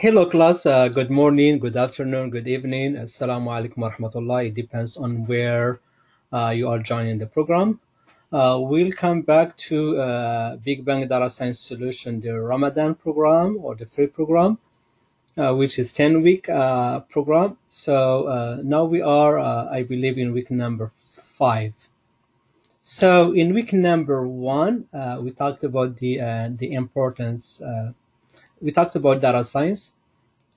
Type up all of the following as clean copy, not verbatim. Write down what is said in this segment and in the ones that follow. Hello class, good morning, good afternoon, good evening. Assalamu alaikum wa rahmatullah. It depends on where you are joining the program. We'll come back to Big Bang Data Science Solution, the Ramadan program or the free program, which is 10-week program. So now we are, I believe, in week number 5. So in week number 1, we talked about the importance. We talked about data science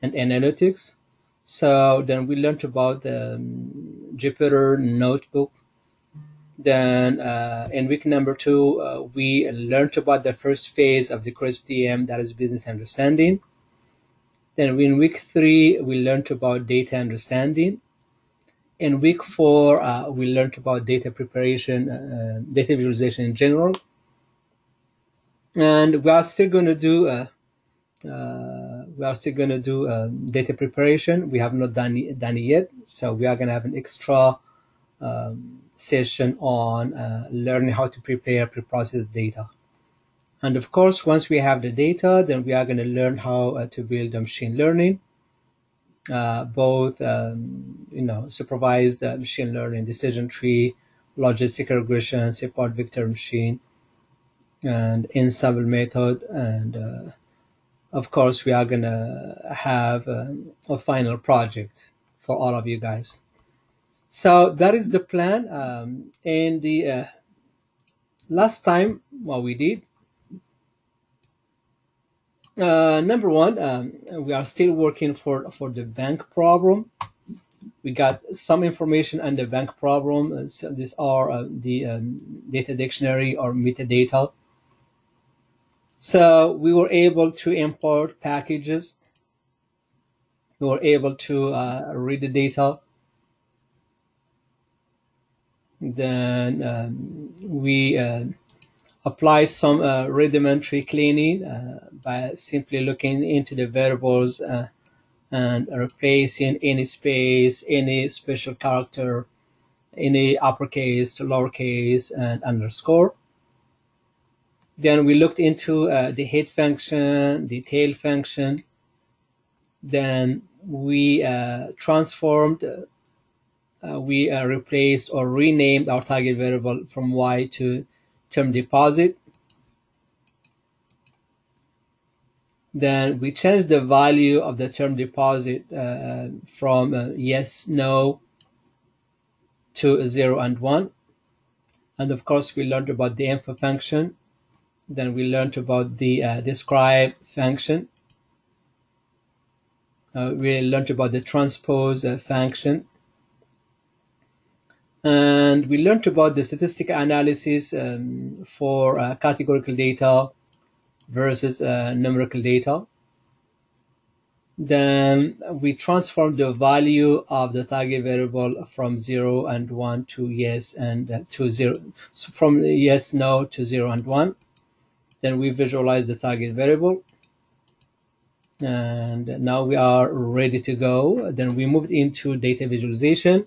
and analytics. So then we learned about the Jupyter Notebook. Then in week number 2, we learned about the first phase of the CRISP-DM, that is business understanding. Then in week 3, we learned about data understanding. In week 4, we learned about data preparation, data visualization in general. And we are still going to do data preparation. We have not done it yet, so we are going to have an extra session on learning how to prepare pre-process data. And of course, once we have the data, then we are going to learn how to build machine learning, both supervised machine learning, decision tree, logistic regression, support vector machine, and ensemble method, and of course, we are going to have a final project for all of you guys. So that is the plan. And the last time, what we did, number 1, we are still working for the bank problem. We got some information on the bank problem. So these are the data dictionary or metadata. So we were able to import packages. We were able to read the data. Then we apply some rudimentary cleaning by simply looking into the variables and replacing any space, any special character, any uppercase to lowercase and underscore. Then we looked into the head function, the tail function. Then we transformed, we replaced or renamed our target variable from Y to term deposit. Then we changed the value of the term deposit from yes, no to 0 and 1. And of course, we learned about the info function. Then we learned about the describe function. We learned about the transpose function. And we learned about the statistical analysis for categorical data versus numerical data. Then we transformed the value of the target variable from 0 and 1 to yes and to 0, so from yes, no to 0 and 1. Then we visualize the target variable. And now we are ready to go. Then we moved into data visualization.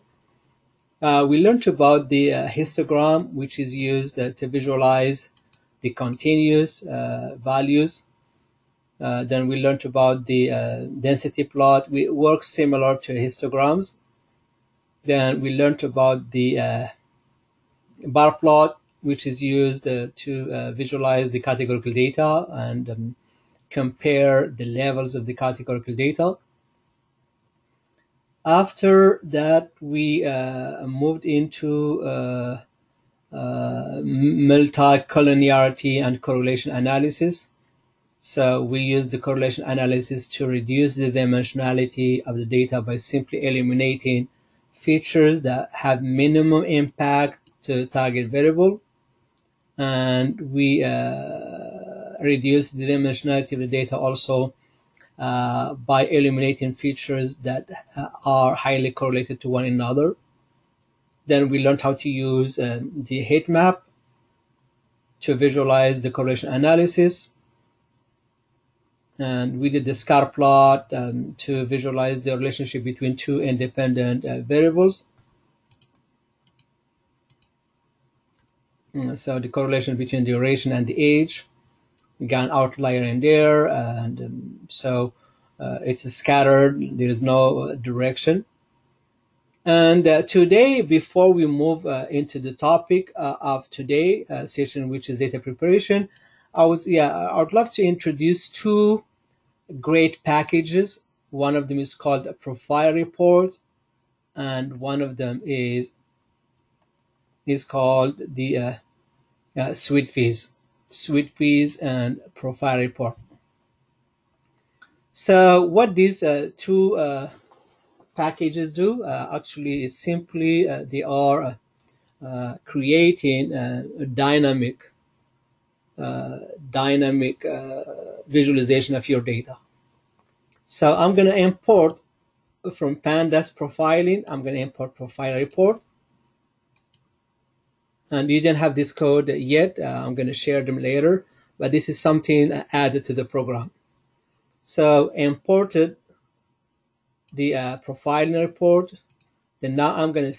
We learned about the histogram, which is used to visualize the continuous values. Then we learned about the density plot. We work similar to histograms. Then we learned about the bar plot, which is used to visualize the categorical data and compare the levels of the categorical data. After that, we moved into multicollinearity and correlation analysis. So we use the correlation analysis to reduce the dimensionality of the data by simply eliminating features that have minimum impact to the target variable. And we reduce the dimensionality of the data also by eliminating features that are highly correlated to one another. Then we learned how to use the heat map to visualize the correlation analysis. And we did the scatter plot to visualize the relationship between two independent variables. So the correlation between duration and the age, we got an outlier in there, and so It's scattered, there is no direction. And today, before we move into the topic of today's session, which is data preparation, I would love to introduce two great packages. One of them is called a profile report, and one of them is called the Sweetviz. Sweetviz and profile report. So what these two packages do actually is simply they are creating a dynamic visualization of your data. So I'm going to import from pandas profiling, I'm going to import profile report. And you don't have this code yet. I'm going to share them later, but this is something added to the program. So imported the profiling report. Then now I'm going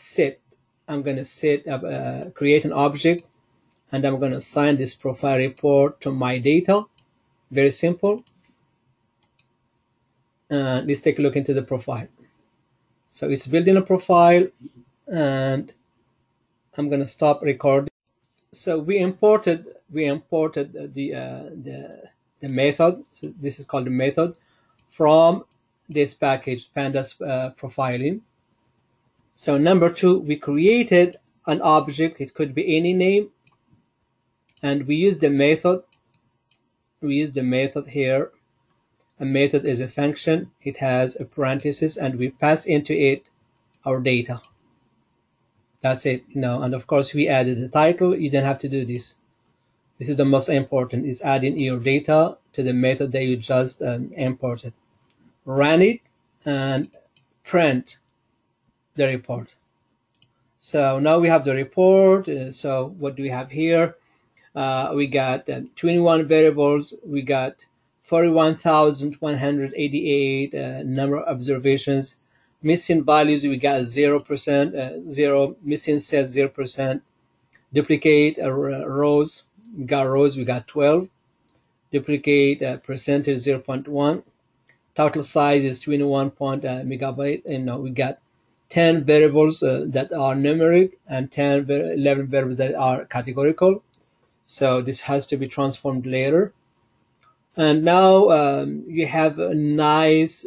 to create an object, and I'm going to assign this profile report to my data. Very simple. And let's take a look into the profile. So it's building a profile, and I'm going to stop recording. So we imported the method. So this is called the method from this package, pandas profiling. So number two, we created an object. It could be any name, and we use the method. We use the method here. A method is a function. It has a parenthesis, and we pass into it our data. That's it, you know. And of course, we added the title. You don't have to do this. This is the most important: is adding your data to the method that you just imported. Run it and print the report. So now we have the report. So what do we have here? We got 21 variables. We got 41,188 number of observations. Missing values, we got 0%, missing sets, 0%. Duplicate rows, we got 12. Duplicate percentage, 0.1. Total size is 21 megabyte, and now we got 10 variables that are numeric and 11 variables that are categorical. So this has to be transformed later. And now you have a nice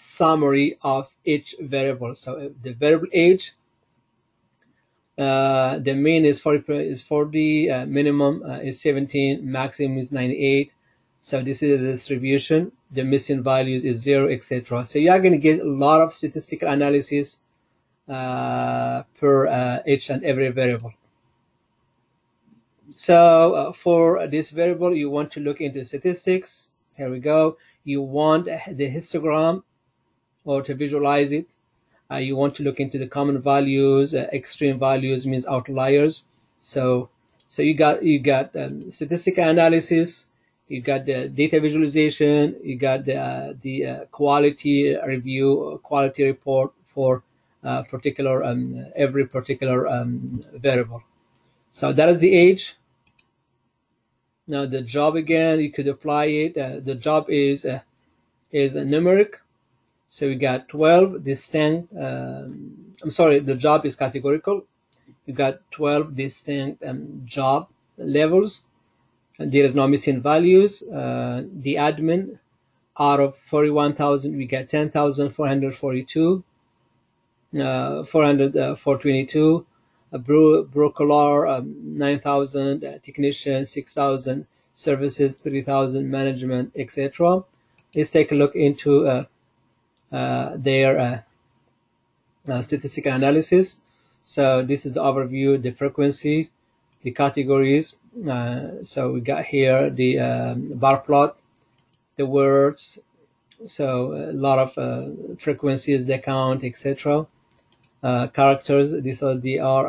summary of each variable. So the variable age, the mean is 40, minimum is 17, maximum is 98. So this is the distribution. The missing values is 0, etc. So you are going to get a lot of statistical analysis per each and every variable. So for this variable, you want to look into statistics. Here we go. You want the histogram or to visualize it. You want to look into the common values. Extreme values means outliers. So you got statistical analysis. You got the data visualization. You got the quality review, or quality report for every particular variable. So that is the age. Now the job, again, you could apply it. The job is a numeric, so we got 12 distinct. I'm sorry, the job is categorical. You got 12 distinct job levels, and there is no missing values. The admin, out of 41,000, we got 10,442, 422. A broker 9,000, technician 6,000, services 3,000, management, etc. Let's take a look into their statistical analysis. So this is the overview, the frequency, the categories. So we got here the bar plot, the words. So a lot of frequencies, the count, etc. Characters. These are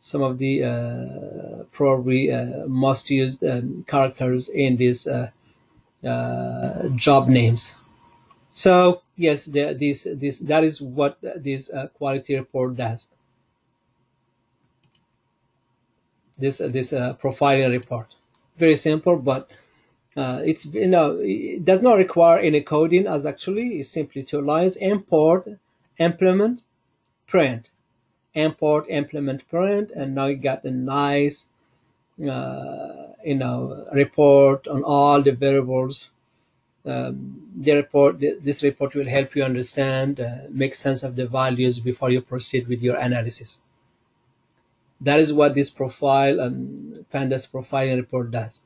some of the probably most used characters in these job names. So yes, that is what this quality report does. This profiling report, very simple, but It's, you know, it does not require any coding, as actually it's simply two lines: import, implement, print, import, implement, print, and now you got a nice, you know, report on all the variables. This report will help you understand, make sense of the values before you proceed with your analysis. That is what this profile and pandas profiling report does.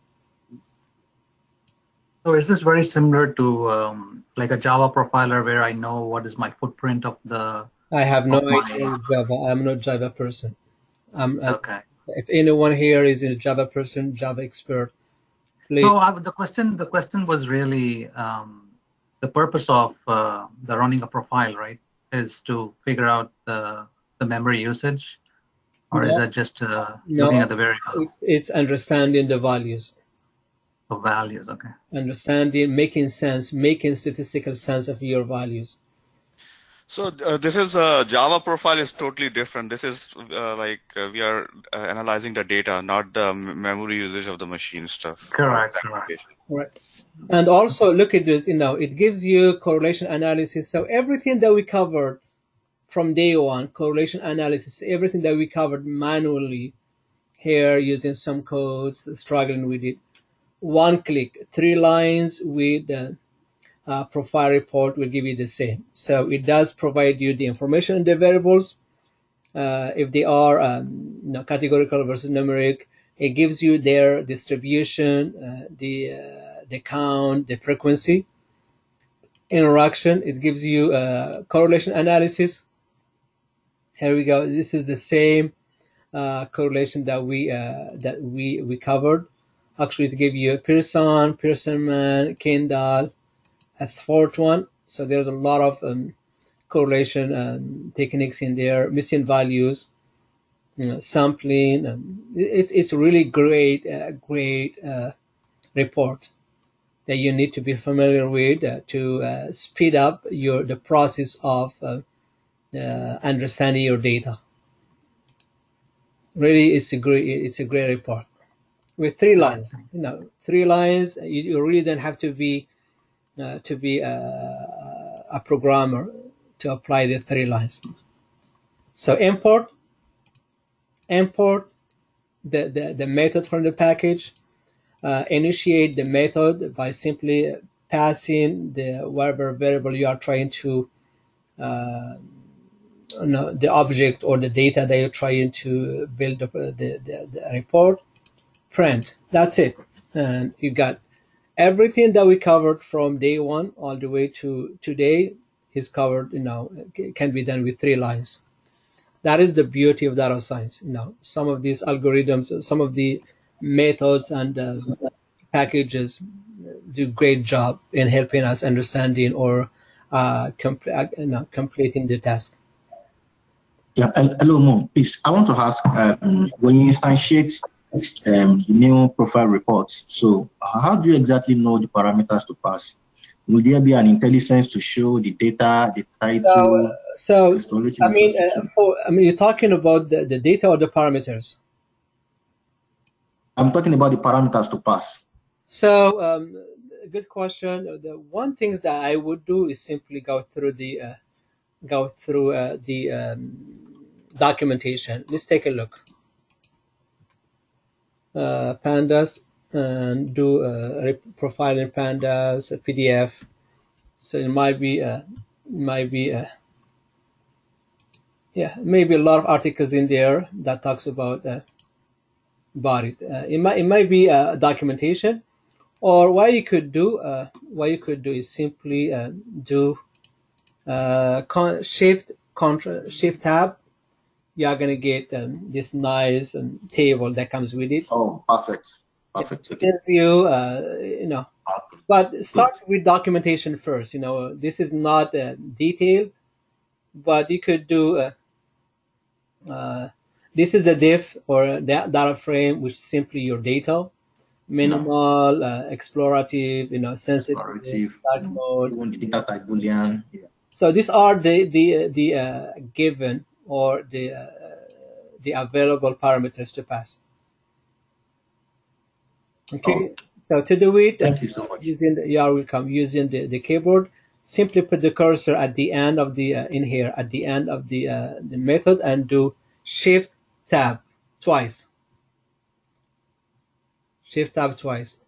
So is this very similar to like a Java profiler, where I know what is my footprint of the? I have no idea in Java. I'm not a Java person. Okay. If anyone here is a Java person, Java expert, please. So the question was really the purpose of the running a profile, right? Is to figure out the memory usage, or is that just looking at the variable? It's understanding the values. The values, okay. Understanding, making sense, making statistical sense of your values. So this is Java profile is totally different. This is like we are analyzing the data, not the memory usage of the machine stuff. Correct. Correct. Right. And also look at this, you know, it gives you correlation analysis. So everything that we covered from day one, correlation analysis, everything that we covered manually here using some codes, struggling with it, one click, three lines with the profile report will give you the same. So it does provide you the information on the variables, if they are categorical versus numeric. It gives you their distribution, the count, the frequency, interaction. It gives you correlation analysis. Here we go. This is the same correlation that we covered. Actually, to give you a Pearson, Pearsonman, Kendall, a fourth one. So there's a lot of correlation techniques in there, missing values, you know, sampling. It's really great, great report that you need to be familiar with to speed up the process of understanding your data. Really, it's a great report. With three lines, you know, three lines. You really don't have to be a programmer to apply the three lines. So import the method from the package, initiate the method by simply passing the whatever variable you are trying to, you know, the object or the data that you're trying to build up the report. Print. That's it, and you got everything that we covered from day one all the way to today is covered. You know, can be done with three lines. That is the beauty of data science. You know, some of these algorithms, some of the methods and packages do a great job in helping us understanding or completing the task. Yeah, hello, Mo. Please, I want to ask when you instantiate new profile reports. So how do you exactly know the parameters to pass? Will there be an intelligence to show the data, the title? I mean, you're talking about the data or the parameters? I'm talking about the parameters to pass. So good question. The one thing that I would do is simply go through the documentation. Let's take a look. Pandas and do profiling pandas PDF. So it might be a lot of articles in there that talks about it. It might be documentation, or what you could do is simply do shift tab. You are going to get this nice table that comes with it. Oh, perfect. It tells you, you know, but start with documentation first. You know, this is not detailed, but you could do. This is the diff or data frame, which is simply your data, minimal, explorative, you know, sensitive, dark mode. You want data type Boolean. Yeah. So these are the given or the available parameters to pass. Okay, So to do it, thank you so much. Using the keyboard, simply put the cursor at the end of the at the end of the method, and do Shift Tab twice. Shift Tab twice,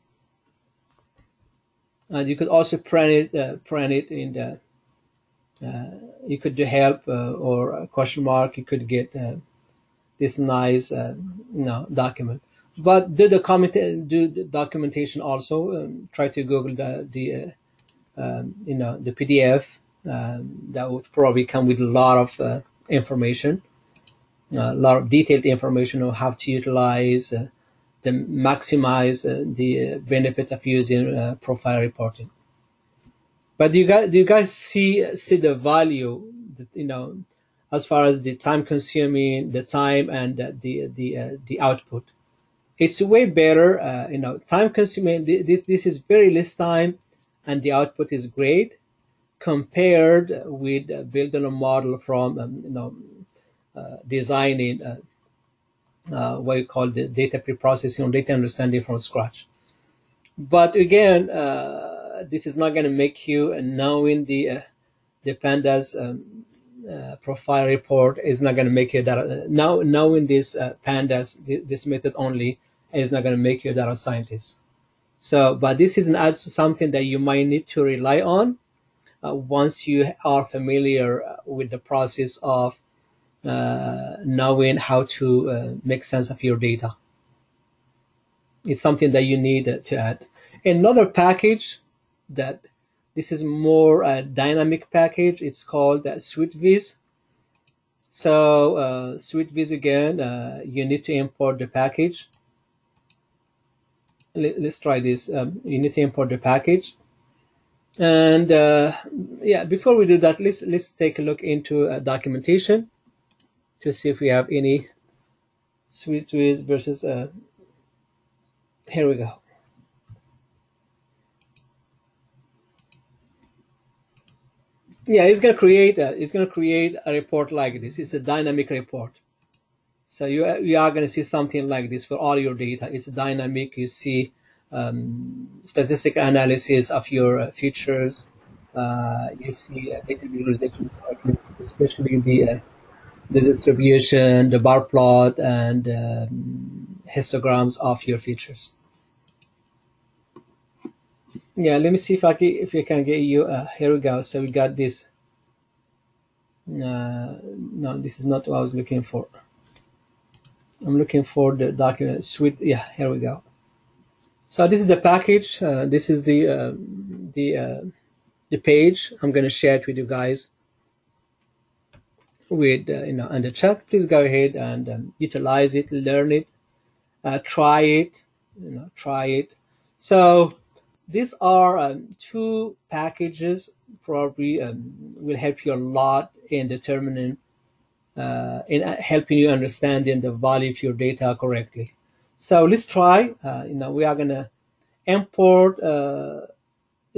and you could also print it. Print it in the. You could do help or a question mark. You could get this nice document. But do the documentation also. Try to Google the PDF. That would probably come with a lot of information, a lot of detailed information on how to utilize, maximize the benefit of using profile reporting. But do you guys see the value? As far as the time consuming, the time and the output. It's way better, time consuming. This is very less time, and the output is great compared with building a model from designing what you call the data preprocessing or data understanding from scratch. But again, this is not going to make you knowing the pandas profile report is not going to make you that now knowing this pandas this method only. It's not going to make you a data scientist. So, but this is something that you might need to rely on once you are familiar with the process of knowing how to make sense of your data. It's something that you need to add. Another package that this is more a dynamic package. It's called Sweetviz. So Sweetviz again, you need to import the package. Let's try this. You need to import the package, and yeah, before we do that, let's take a look into documentation to see if we have any Sweetviz versus. Here we go. Yeah, it's gonna create a report like this. It's a dynamic report. So you are going to see something like this for all your data. It's dynamic. You see statistical analysis of your features. You see data visualization, especially the distribution, the bar plot, and histograms of your features. Yeah, let me see if I can get you. Here we go. So we got this. No, this is not what I was looking for. I'm looking for the document suite. Yeah, here we go. So this is the package. This is the page. I'm going to share it with you guys. With under chat, please go ahead and utilize it, learn it, try it. Try it. So these are two packages. Probably will help you a lot in determining. In helping you understanding the value of your data correctly. So let's try. We are gonna import. We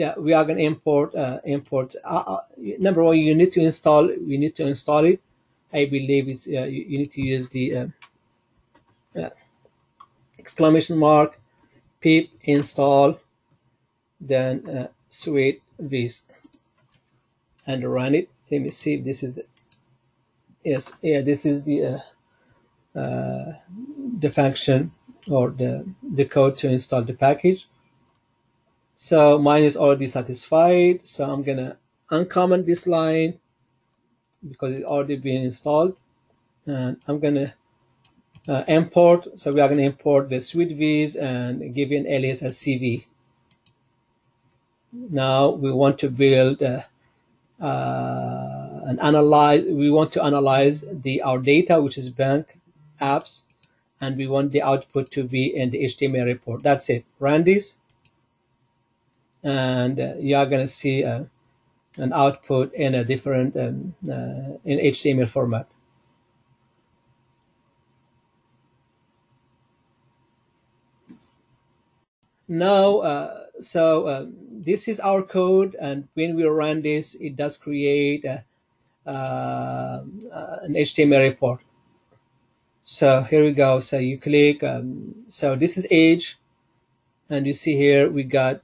are gonna import. Number one, you need to install. We need to install it. I believe it's. You need to use the exclamation mark, pip install, then Sweetviz, and run it. Let me see if this is the. Yes, yeah, this is the function or the code to install the package. So mine is already satisfied. So I'm gonna uncomment this line because it's already been installed, and I'm gonna import. So we are gonna import the Sweetviz and give an alias as CV. Now we want to build. And analyze. We want to analyze our data, which is bank apps, and we want the output to be in the HTML report. That's it. Run this, and you are going to see an output in a different in HTML format. Now, this is our code, and when we run this, it does create an HTML report. So here we go. So you click. So this is age. And you see here we got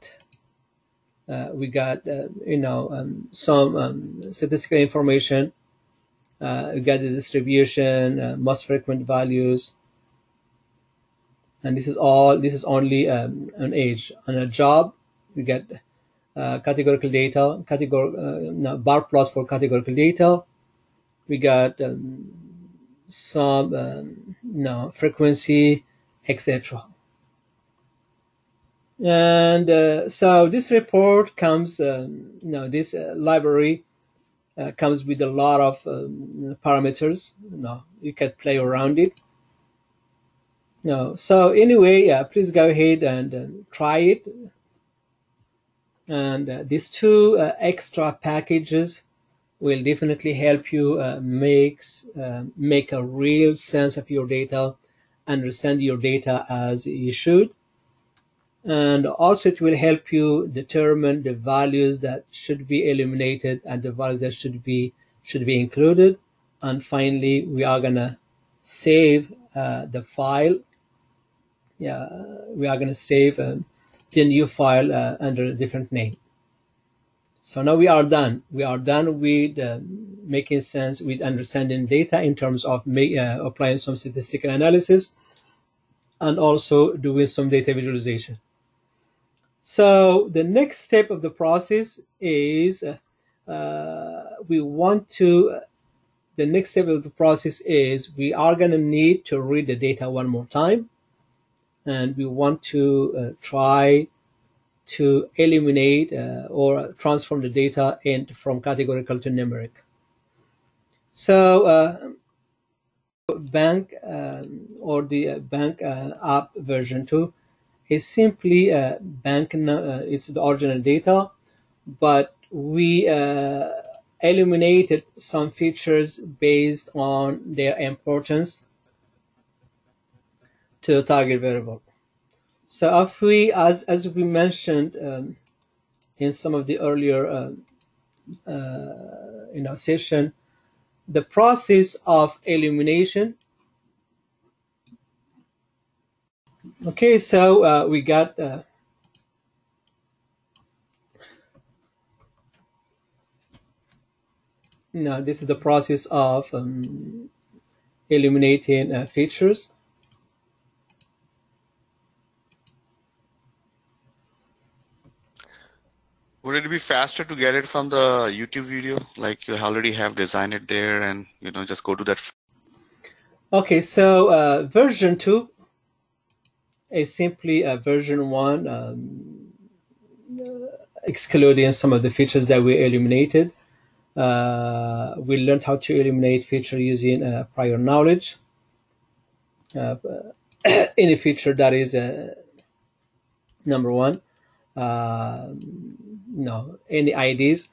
some statistical information. We got the distribution, most frequent values, and this is all. This is only an age. On a job, we get categorical data, bar plots for categorical data. We got some frequency, etc. And so this report comes, this library comes with a lot of parameters. You can play around it. So anyway, please go ahead and try it. And these two extra packages will definitely help you make a real sense of your data, understand your data as you should. And also it will help you determine the values that should be eliminated and the values that should be included. And finally, we are gonna save the file. We are gonna save the new file under a different name. So now we are done. We are done with making sense, with understanding data in terms of applying some statistical analysis and also doing some data visualization. So the next step of the process is the next step of the process is we are going to need to read the data one more time, and we want to try to eliminate or transform the data from categorical to numeric. So bank or the bank app version 2 is simply bank. It's the original data, but we eliminated some features based on their importance to the target variable. So if we, as we mentioned in some of the earlier session, the process of elimination. Okay, so we got now this is the process of eliminating features. Would it be faster to get it from the YouTube video? Like you already have designed it there and, just go to that. Okay, so version 2 is simply version 1 excluding some of the features that we eliminated. We learned how to eliminate feature using prior knowledge. Any feature that is number 1. Any IDs.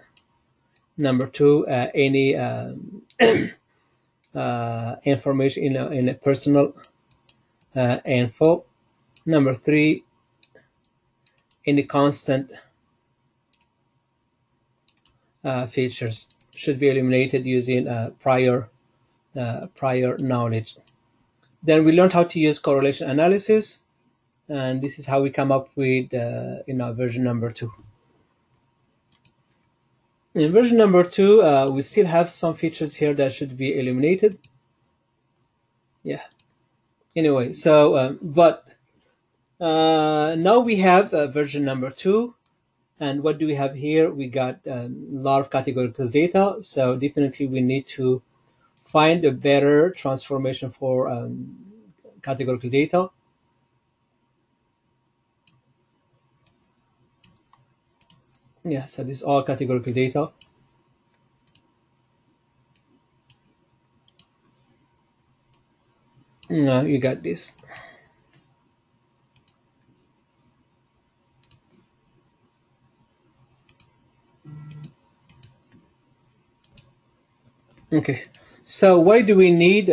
Number 2, any information in a personal info. Number 3, any constant features should be eliminated using prior knowledge. Then we learned how to use correlation analysis, and this is how we come up with version number 2. In version number 2, we still have some features here that should be eliminated. Anyway, so now we have version number 2, and what do we have here? We got a lot of categorical data, so definitely we need to find a better transformation for categorical data. So this is all categorical data. No, you got this. Okay, so why do we need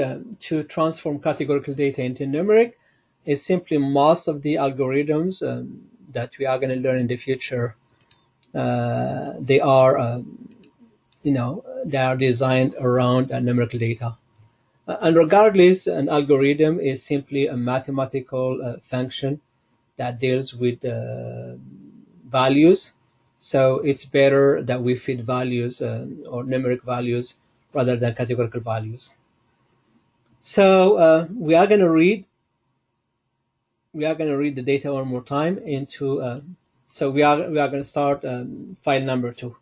to transform categorical data into numeric? It's simply most of the algorithms that we are going to learn in the future. They are, they are designed around numerical data. And regardless, an algorithm is simply a mathematical function that deals with values. So it's better that we feed values or numeric values rather than categorical values. So we are going to read. We are going to read the data one more time into. So we are going to start file number 2.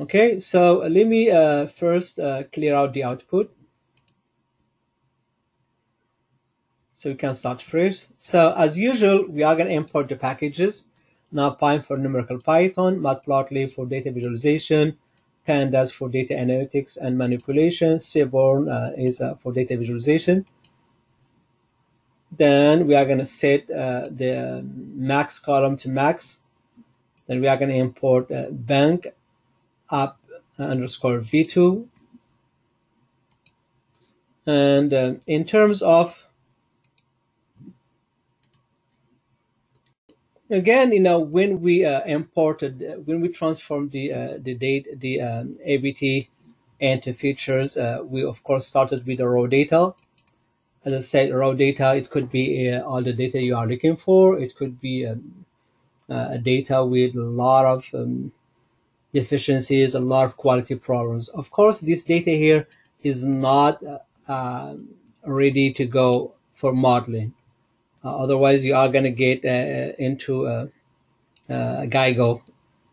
Okay, so let me first clear out the output, so we can start fresh. So as usual, we are going to import the packages. NumPy for numerical Python, Matplotlib for data visualization, Pandas for data analytics and manipulation, Seaborn is for data visualization. Then we are going to set the max column to max. Then we are going to import bank app underscore v2. And in terms of, again, you know, when we imported, when we transformed the ABT into features, we of course started with the raw data. As I said, raw data, it could be all the data you are looking for. It could be data with a lot of deficiencies, a lot of quality problems. Of course, this data here is not ready to go for modeling. Otherwise, you are going to get into GIGO,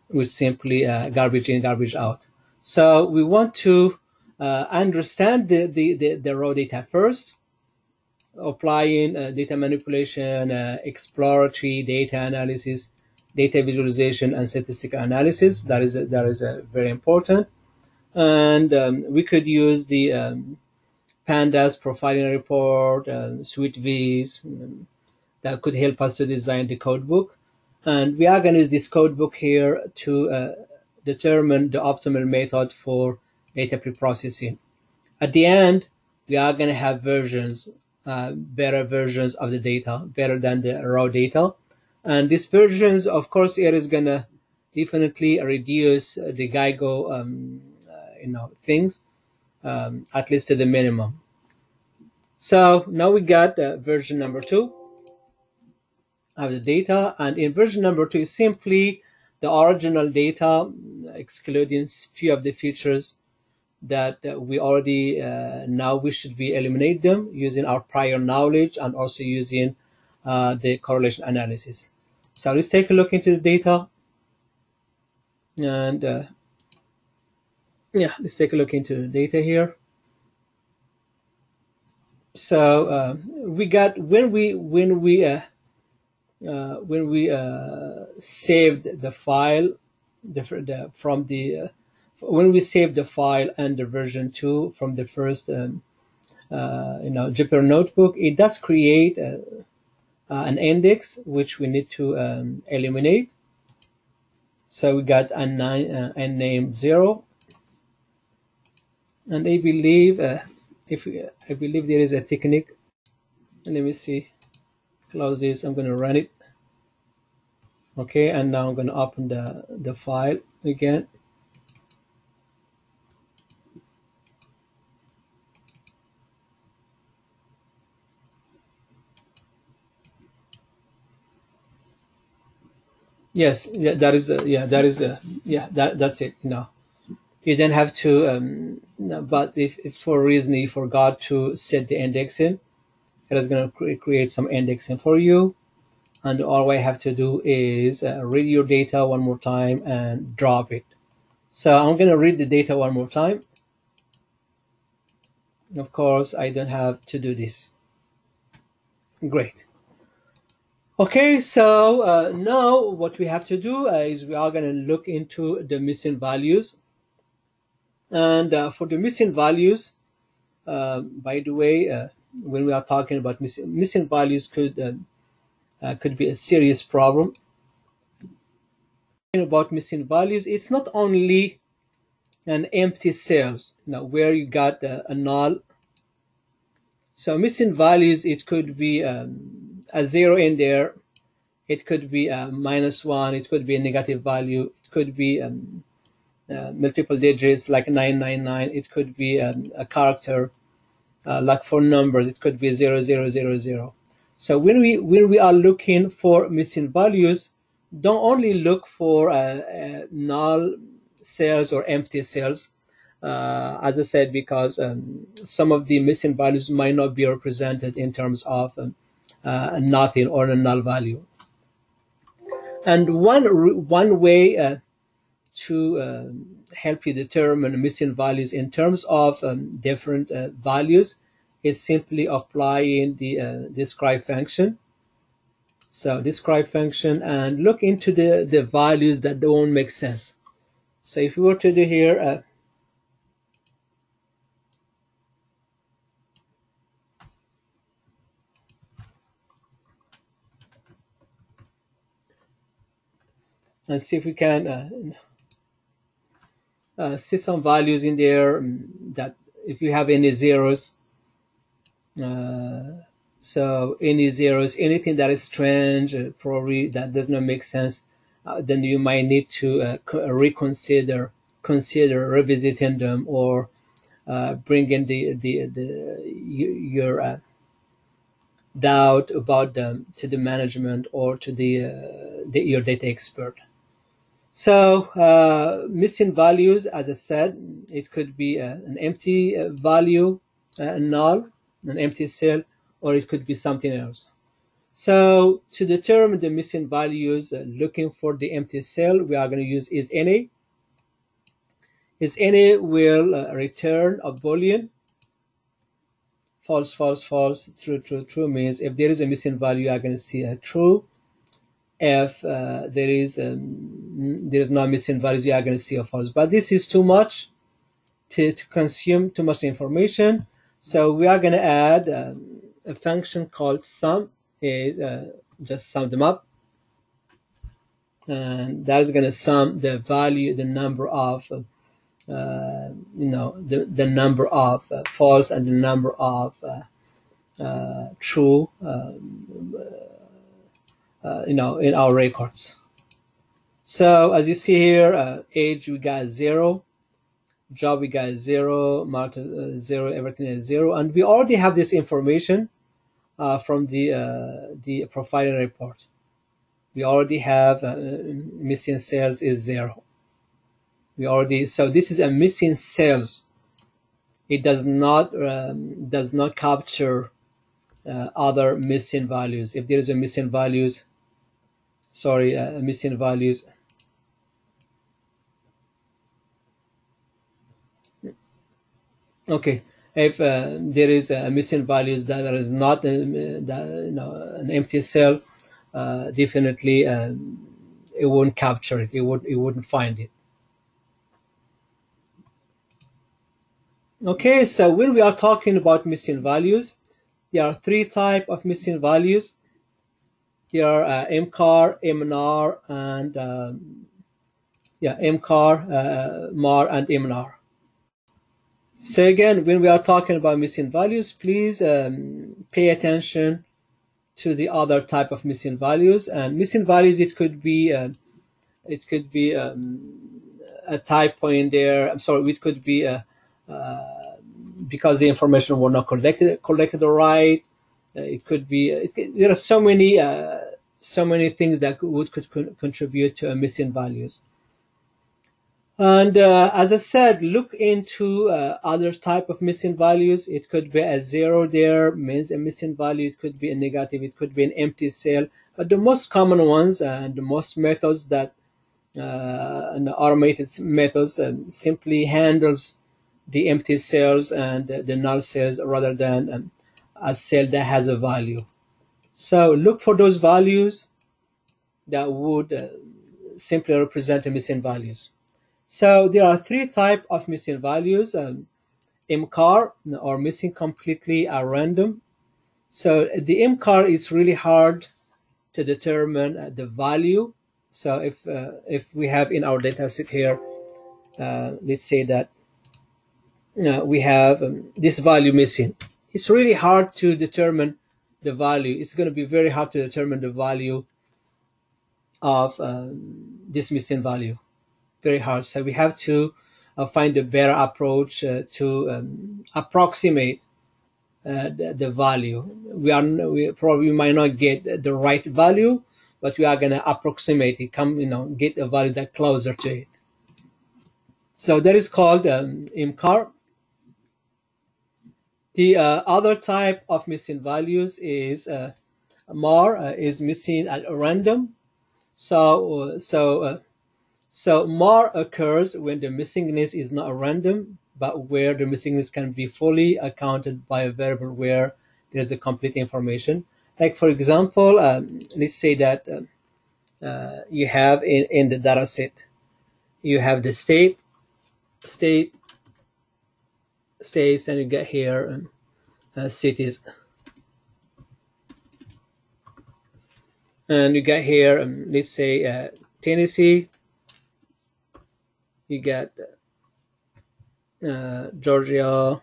which simply garbage in, garbage out. So we want to understand the raw data first, applying data manipulation, exploratory data analysis, data visualization, and statistical analysis. That is very important. And we could use the Pandas profiling report, Sweetviz, that could help us to design the codebook. And we are going to use this codebook here to determine the optimal method for data preprocessing. At the end, we are going to have versions, better versions of the data, better than the raw data. And these versions, of course, here is going to definitely reduce the GIGO, you know, things, at least to the minimum. So now we got version number 2. Of the data, and in version number 2 is simply the original data, excluding few of the features that we already now we should be eliminate them using our prior knowledge and also using the correlation analysis. So let's take a look into the data, and yeah, let's take a look into the data here. So we got when we saved the file when we saved the file under version 2 from the first you know, Jupyter Notebook, it does create an index which we need to eliminate. So we got unnamed 0, and I believe I believe there is a technique. Let me see. Close this. I'm going to run it. Okay, and now I'm going to open the file again. Yes, yeah, that's it. No, you don't have to. No, but if for a reason you forgot to set the index in, it is going to create some indexing for you, and all I have to do is read your data one more time and drop it. So I'm going to read the data one more time. Of course, I don't have to do this. Great. Okay, so now what we have to do is we are going to look into the missing values. And for the missing values, by the way, when we are talking about missing values, could be a serious problem. About missing values, it's not only an empty cells, you know, where you got a null. So missing values, it could be a 0 in there, it could be a -1, it could be a negative value, it could be multiple digits like 999, it could be a character. Like for numbers, it could be 0000. So when we are looking for missing values, don't only look for null cells or empty cells, as I said, because some of the missing values might not be represented in terms of nothing or a null value. And one way to help you determine missing values in terms of different values is simply applying the describe function. So describe function, and look into the values that don't make sense. So if you were to do here, and see if we can see some values in there that if you have any zeros, so any zeros, anything that is strange, probably that does not make sense, then you might need to reconsider revisiting them, or bringing your doubt about them to the management or to your data expert. So missing values, as I said, it could be an empty value, null, an empty cell, or it could be something else. So to determine the missing values, looking for the empty cell, we are going to use isNA. isNA will return a Boolean. False, false, false, true, true, true means if there is a missing value, you are going to see a true. If there is no missing values, you are going to see a false. But this is too much to consume too much information. So we are going to add a function called sum. Is just sum them up, and that is going to sum the value, the number of the number of false and the number of true in our records. So as you see here, age we got 0, job we got 0, multiple 0, everything is 0, and we already have this information from the profiling report. We already have missing cells is 0. We already, so this is a missing cells. It does not capture other missing values. If there is a missing values, sorry, missing values. Okay, if there is a missing values that there is not an empty cell, definitely it won't capture it. It wouldn't find it. Okay, so when we are talking about missing values, there are 3 types of missing values. There are MCAR, MNAR, and MAR, and MNAR. So again, when we are talking about missing values, please pay attention to the other type of missing values. And missing values, it could be a typo in there. I'm sorry, it could be because the information were not collected right. It could be there are so many things that could contribute to missing values. And as I said, look into other type of missing values. It could be a 0 there, means a missing value. It could be a negative. It could be an empty cell. But the most common ones and the most methods that and automated methods simply handles the empty cells and the null cells rather than a cell that has a value. So look for those values that would simply represent the missing values. So there are 3 types of missing values, MCAR, or missing completely at random. So the MCAR is really hard to determine the value. So if we have in our data set here, let's say that we have this value missing. It's really hard to determine the value. It's going to be very hard to determine the value of this missing value. Very hard. So we have to find a better approach to approximate the value. We probably might not get the right value, but we are going to approximate it, get a value that's closer to it. So that is called MCAR. The other type of missing values is MAR, is missing at random. So so MAR occurs when the missingness is not random, but where the missingness can be fully accounted by a variable where there's a complete information. Like, for example, let's say that you have in the data set, you have the states, and you get here cities. And you get here, let's say Tennessee, you get Georgia,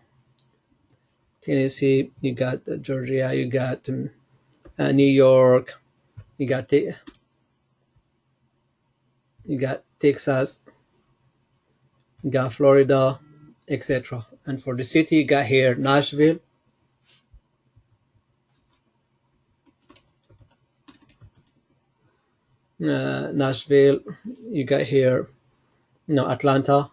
Tennessee, you got Georgia, you got New York, you got Texas, you got Florida, etc. And for the city, you got here Nashville, you got here Atlanta,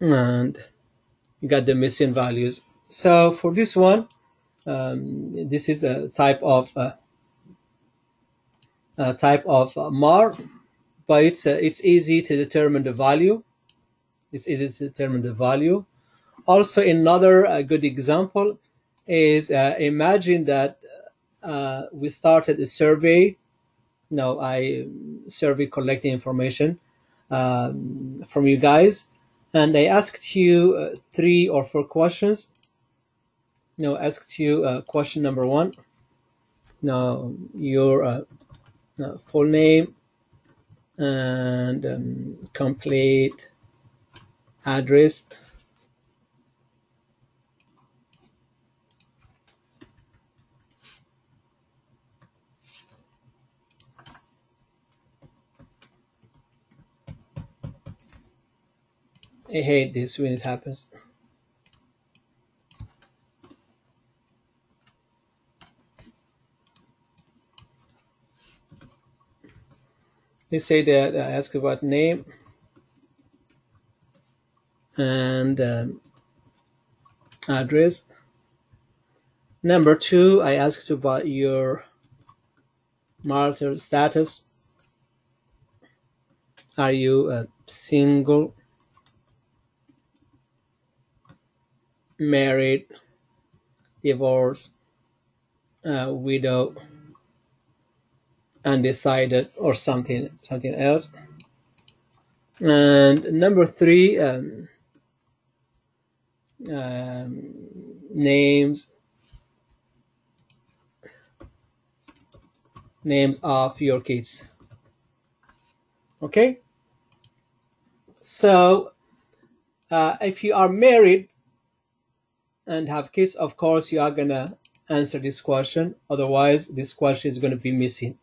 and you got the missing values. So for this one, this is a type of MAR, but it's easy to determine the value. Also, another good example is imagine that we started a survey. I survey collecting information from you guys, and I asked you 3 or 4 questions. Asked you question number 1. Your full name and complete address. I hate this when it happens. They say that I ask about name and address. Number 2, I asked about your marital status. Are you single? Married, divorced, widow, undecided, or something else. And number 3, names of your kids. Okay. So if you are married and have kids, of course you are gonna answer this question, otherwise this question is going to be missing.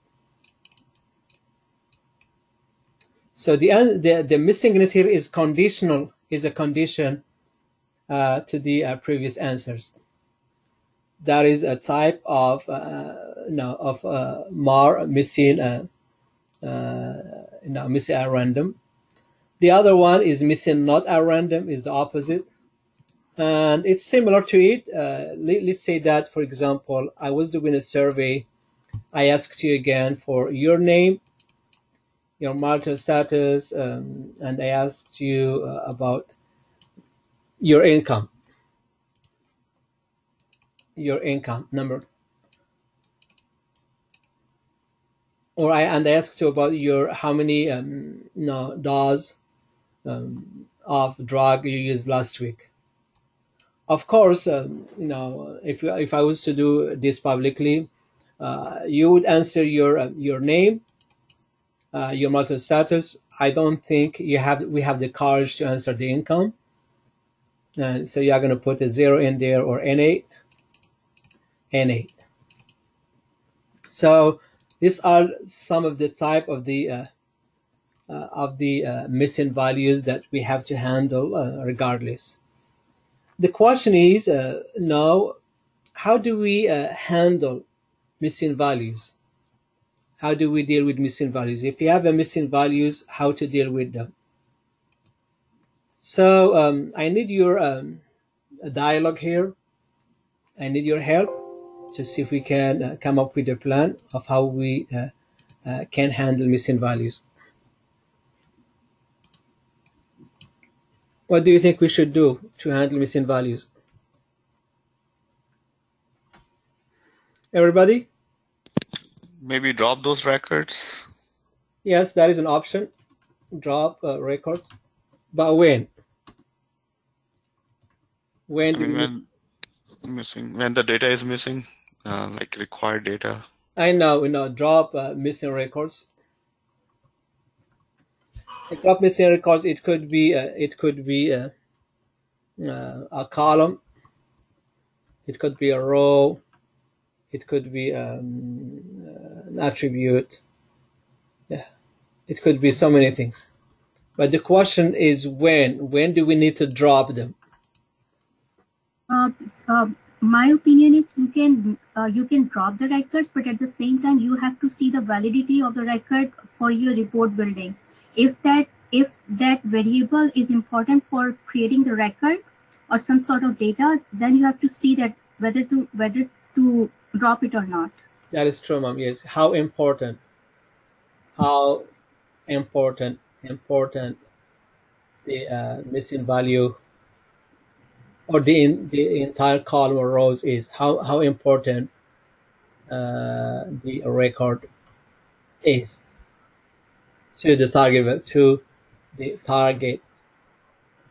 So the missingness here is conditional, is a condition to the previous answers. That is a type of MAR, missing missing at random. The other one is missing not at random, is the opposite. And it's similar to it. Let's say that, for example, I was doing a survey. I asked you again for your name, your marital status, and I asked you about your income. And I asked you about your how many doses of drug you used last week. Of course, if I was to do this publicly, you would answer your name, your marital status. I don't think we have the courage to answer the income, and so you are going to put a 0 in there, or NA. So these are some of the type of the of the missing values that we have to handle regardless. The question is now, how do we handle missing values? How do we deal with missing values? If you have a missing values, how to deal with them? So I need your dialogue here. I need your help to see if we can come up with a plan of how we can handle missing values. What do you think we should do to handle missing values? Everybody? Maybe drop those records. Yes, that is an option. Drop records. But when? When do when the data is missing, like required data. I know, drop missing records. Drop missing records. It could be a column. It could be a row. It could be an attribute. Yeah, it could be so many things. But the question is when? When do we need to drop them? My opinion is you can drop the records, but at the same time you have to see the validity of the record for your report building. If that variable is important for creating the record or some sort of data, then you have to see that whether to drop it or not. That is true, ma'am. Yes. How important? How important the missing value or the entire column or rows is. How important the record is to the target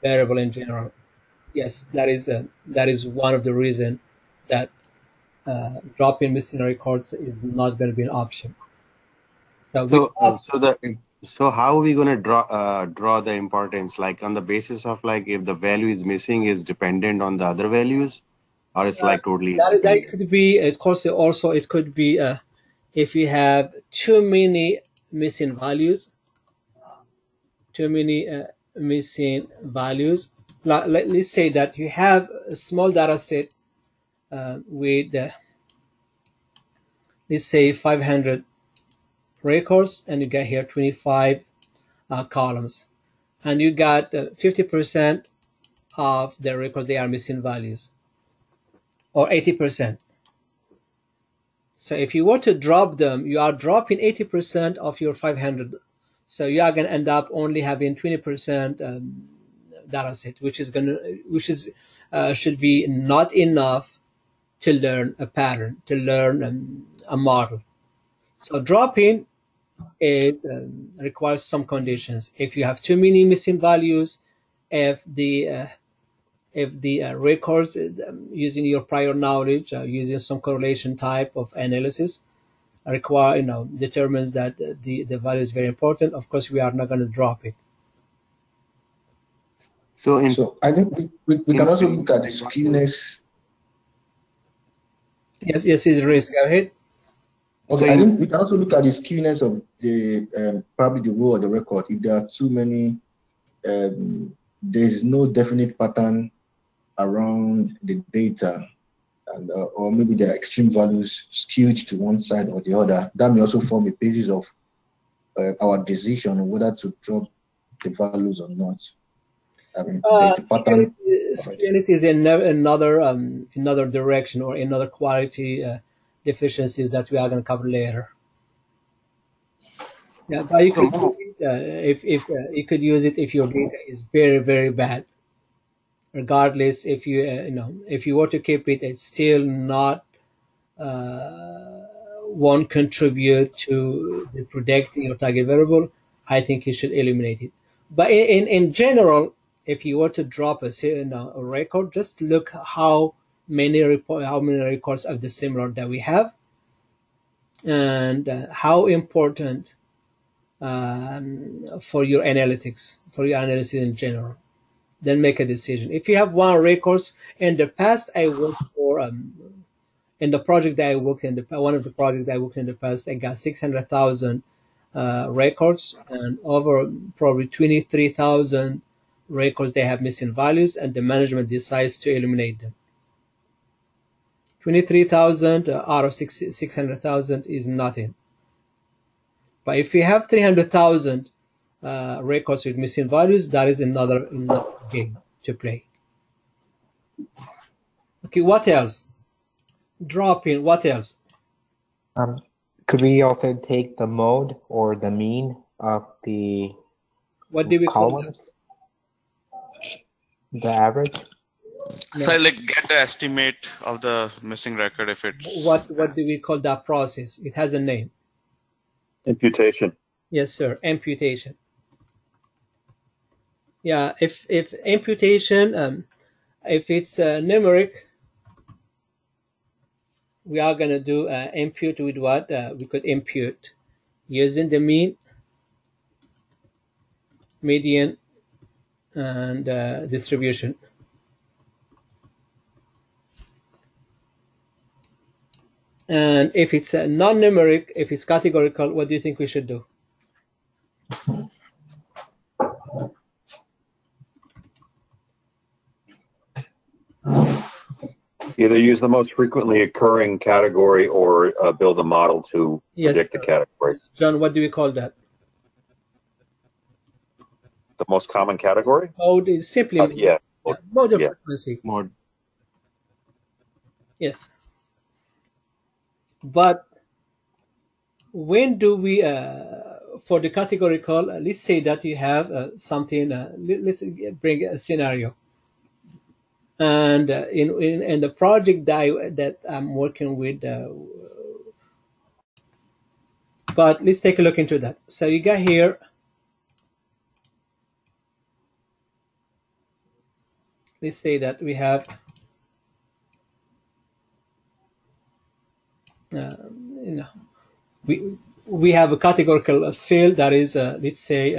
variable in general. Yes, that is one of the reasons that dropping missing records is not going to be an option. So so how are we going to draw the importance, like on the basis of like if the value is missing is dependent on the other values, or it's like totally that could be, of course. Also it could be if you have too many missing values, like, let's say that you have a small data set with let's say 500 records, and you get here 25 columns, and you got 50% of the records they are missing values, or 80%. So if you were to drop them, you are dropping 80% of your 500. So you are going to end up only having 20% data set, which is should be not enough to learn a pattern, to learn a model. So dropping requires some conditions. If you have too many missing values, if the records, using your prior knowledge, using some correlation type of analysis, require, determines that the value is very important. Of course, we are not going to drop it. So, I think we can also look at the skewness. Yes, yes, it's raised. Go ahead. Okay, so I think we can also look at the skewness of the probably the row of the record. If there are too many, there is no definite pattern around the data, and or maybe there are extreme values skewed to one side or the other. That may also form a basis of our decision on whether to drop the values or not. Skewness is another direction or another quality. Deficiencies that we are going to cover later. Yeah, but you could use it, you could use it if your data is very, very bad. Regardless, if you if you were to keep it, it's still not won't contribute to predicting your target variable. I think you should eliminate it. But in general, if you were to drop a record, just look how many records of the similar that we have, and how important for your analysis in general. Then make a decision. If you have one records, in the past I worked for in the project that I worked in, one of the projects I worked in the past, I got 600,000 records, and over probably 23,000 records they have missing values, and the management decides to eliminate them. 23,000 out of 600,000 is nothing. But if you have 300,000 records with missing values, that is another game to play. Okay, what else? Drop-in, what else? Could we also take the mode or the mean of the what do we columns? The average? No. So I like get the estimate of the missing record if it's... What do we call that process? It has a name. Imputation. Yes, sir. Imputation. Yeah, if imputation, if it's numeric, we are going to do impute with what? We could impute using the mean, median, and distribution. And if it's non-numeric, if it's categorical, what do you think we should do? Either use the most frequently occurring category or build a model to predict the category. John, what do we call that? The most common category? Mode is simply mode of frequency. Mode. Yes. But when do we, for the categorical, let's say that you have something, let's bring a scenario. And in the project that, that I'm working with, but let's take a look into that. So you got here, let's say that we have we have a categorical field that is let's say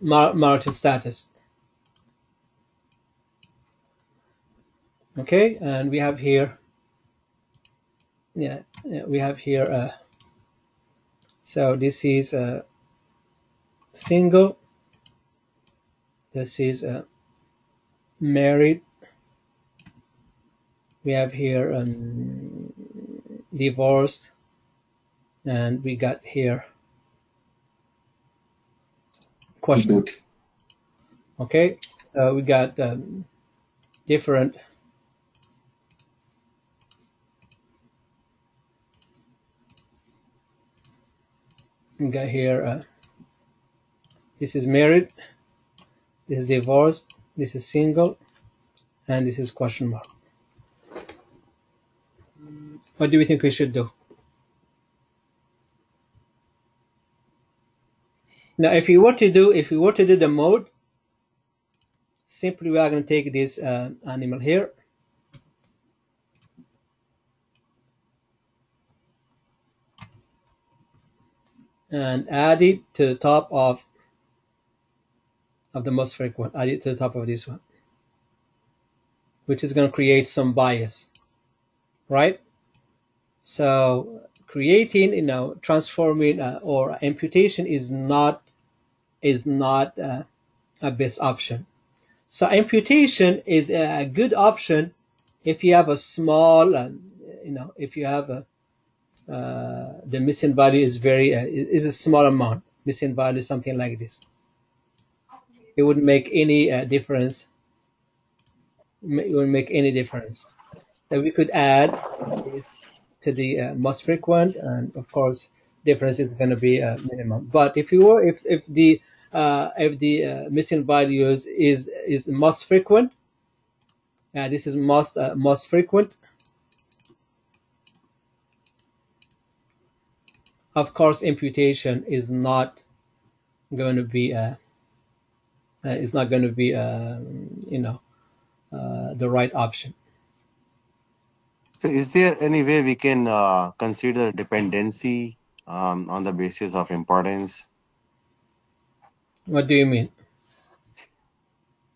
marital status. Okay, and we have here, we have here, so this is single, this is married, we have here divorced, and we got here question. Okay, so we got different. We got here, this is married, this is divorced, this is single, and this is question mark. What do we think we should do? Now, if you were to do, the mode, simply we are going to take this animal here. And add it to the top of the most frequent, add it to the top of this one, which is going to create some bias, right? So creating, transforming or imputation is not a best option. So imputation is a good option if you have a small, if you have a the missing value is very is a small amount. Missing value, something like this. It wouldn't make any difference. It wouldn't make any difference. So we could add this to the most frequent, and of course, difference is going to be minimum. But if you were, if the missing values is most frequent, this is most frequent. Of course, imputation is not going to be the right option. So, is there any way we can consider dependency on the basis of importance? What do you mean?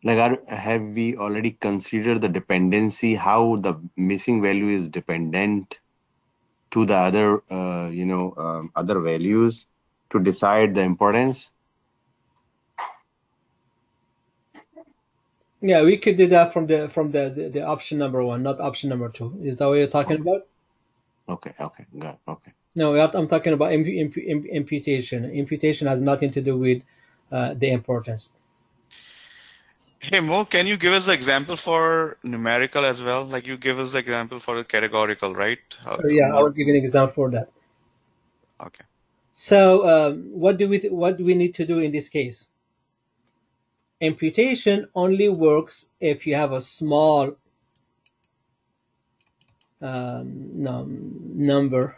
Like, have we already considered the dependency? How the missing value is dependent to the other, other values to decide the importance? Yeah, we could do that from the option number one, not option number two. Is that what you're talking about? Okay, got it. Okay. No, I'm talking about imputation. Imputation has nothing to do with the importance. Hey Mo, can you give us the example for numerical as well? Like you give us the example for the categorical, right? Yeah, I will give you an example for that. Okay. So what do we need to do in this case? Imputation only works if you have a small number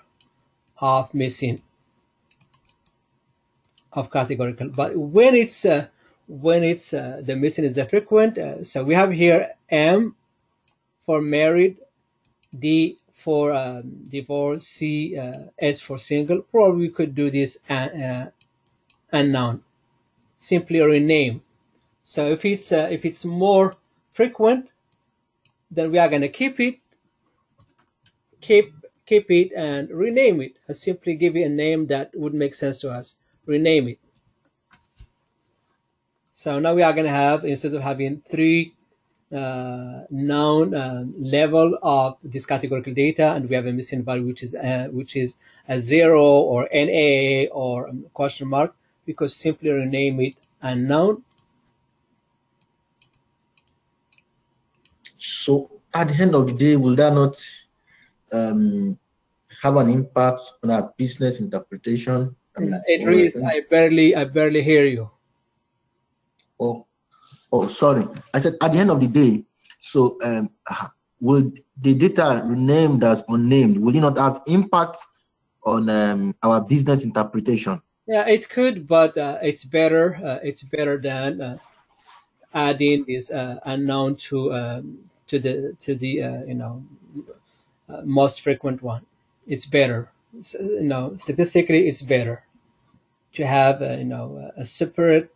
of missing of categorical, but when the missing is the frequent, so we have here M for married, D for divorce, C S for single. Probably we could do this unknown, simply rename. So if it's more frequent, then we are going to keep it and rename it. I simply give it a name that would make sense to us. Rename it. So now we are going to have, instead of having three known level of this categorical data, and we have a missing value which is a zero or NA or question mark, we could simply rename it unknown. So at the end of the day, will that not have an impact on our business interpretation? I mean, it is. I barely hear you. Oh, sorry. I said at the end of the day. So will the data renamed as unnamed? Will it not have impact on our business interpretation? Yeah, it could, but it's better. It's better than adding this unknown to the most frequent one. It's better, statistically it's better to have a separate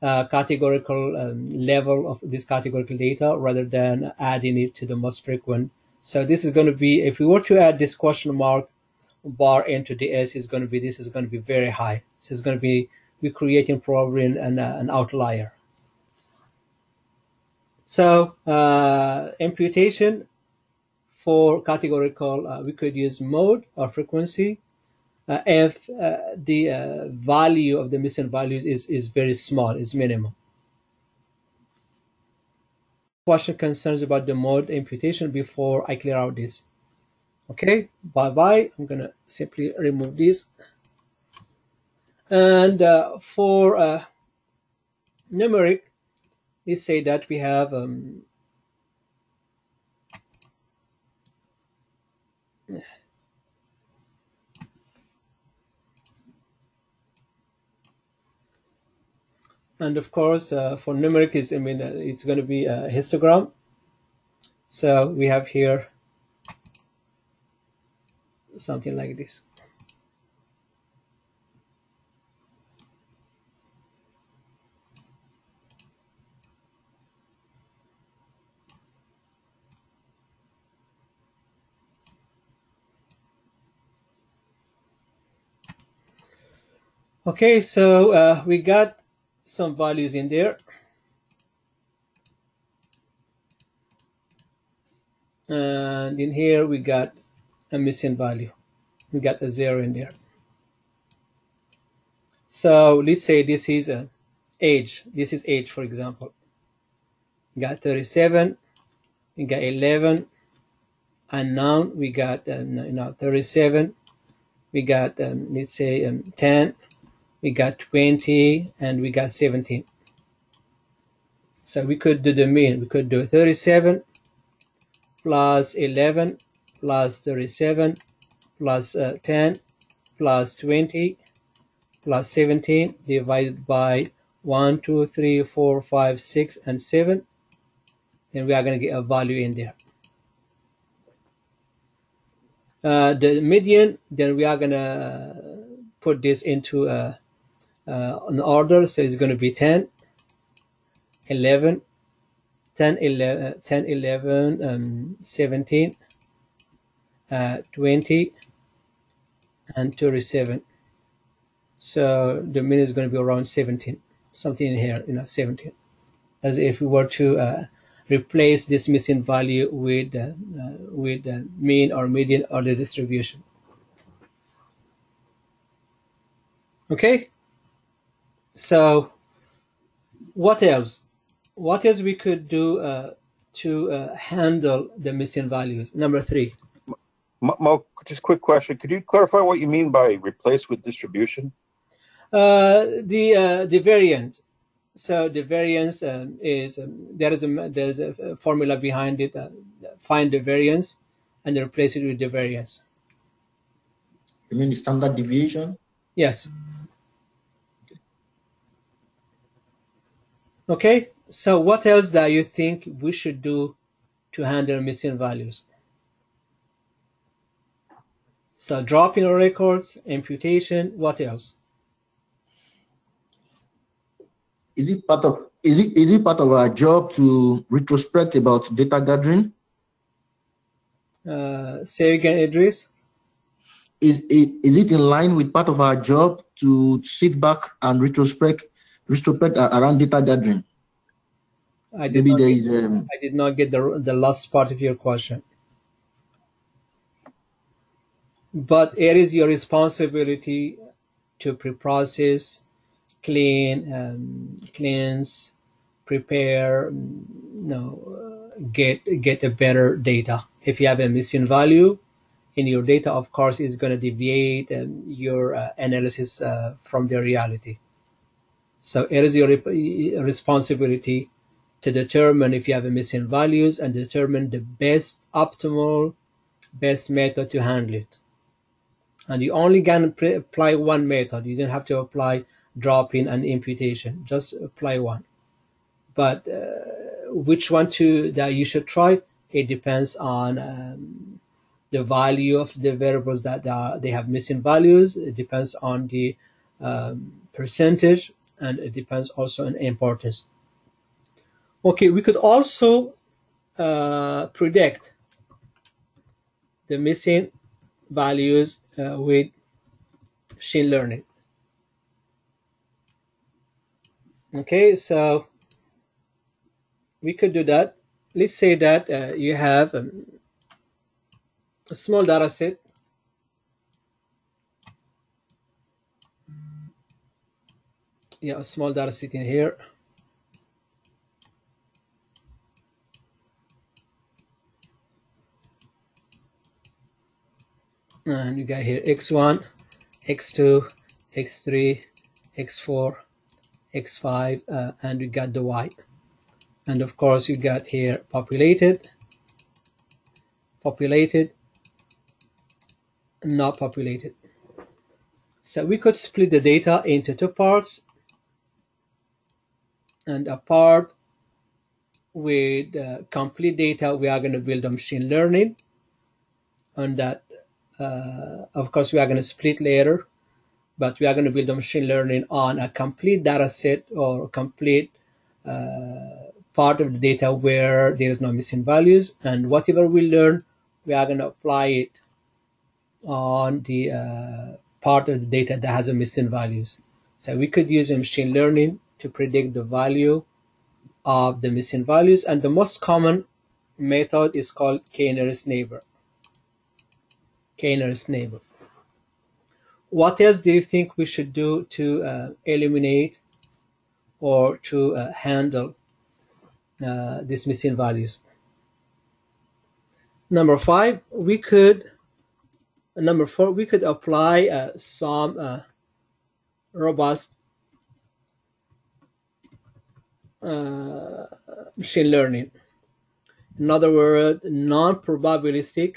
categorical level of this categorical data rather than adding it to the most frequent. So this is going to be, if we were to add this question mark bar into the S, this is going to be very high. So it's going to be, we're creating probably an outlier. So imputation for categorical, we could use mode or frequency if the value of the missing values is very small, is minimal. Question concerns about the mode imputation before I clear out this. Okay, bye-bye. I'm going to simply remove this. And for numeric, let's say that we have and of course for numeric is, it's going to be a histogram. So we have here something like this. Okay, so we got some values in there. And in here, we got a missing value. We got a zero in there. So let's say this is age. This is age, for example. We got 37, we got 11, and now we got 37, we got, let's say 10. We got 20 and we got 17. So we could do the mean. We could do 37 plus 11 plus 37 plus 10 plus 20 plus 17 divided by 1, 2, 3, 4, 5, 6, and 7. And we are going to get a value in there. The median, then we are going to put this into a an order, so it's going to be 10, 11, 10, 11, 10, 11 17, 20, and 37. So the mean is going to be around 17, something in here, 17. As if we were to replace this missing value with the mean or median or the distribution. Okay. So what else? What else we could do to handle the missing values? Number three. Mo, just a quick question. Could you clarify what you mean by replace with distribution? The variance. So the variance is there is a formula behind it. Find the variance and replace it with the variance. You mean the standard deviation? Yes. Okay, so what else do you think we should do to handle missing values? So dropping our records, imputation, what else? Is it part of our job to retrospect about data gathering? Say again, Idris. Is it in line with part of our job to sit back and retrospect around data gathering? I did not get the last part of your question. But it is your responsibility to pre-process, clean, cleanse, prepare, get a better data. If you have a missing value in your data, of course, it's going to deviate your analysis from the reality. So it is your responsibility to determine if you have a missing values and determine the best optimal, best method to handle it. And you only can apply one method. You don't have to apply dropping and imputation. Just apply one. But which one that you should try, it depends on the value of the variables that they have missing values. It depends on the percentage. And it depends also on importance. Okay, we could also predict the missing values with machine learning. Okay, so we could do that. Let's say that you have a small data set. Yeah, a small data set in here. And you got here x1, x2, x3, x4, x5, and you got the y. And of course, you got here populated, not populated. So we could split the data into two parts. And a part with complete data, we are going to build on machine learning. On that, of course, we are going to split later, but we are going to build on machine learning on a complete data set or complete part of the data where there is no missing values. And whatever we learn, we are going to apply it on the part of the data that has a missing values. So we could use machine learning to predict the value of the missing values. And the most common method is called K nearest neighbor. K nearest neighbor. What else do you think we should do to eliminate or to handle these missing values? Number five, we could, number four, we could apply some robust machine learning. In other words, non-probabilistic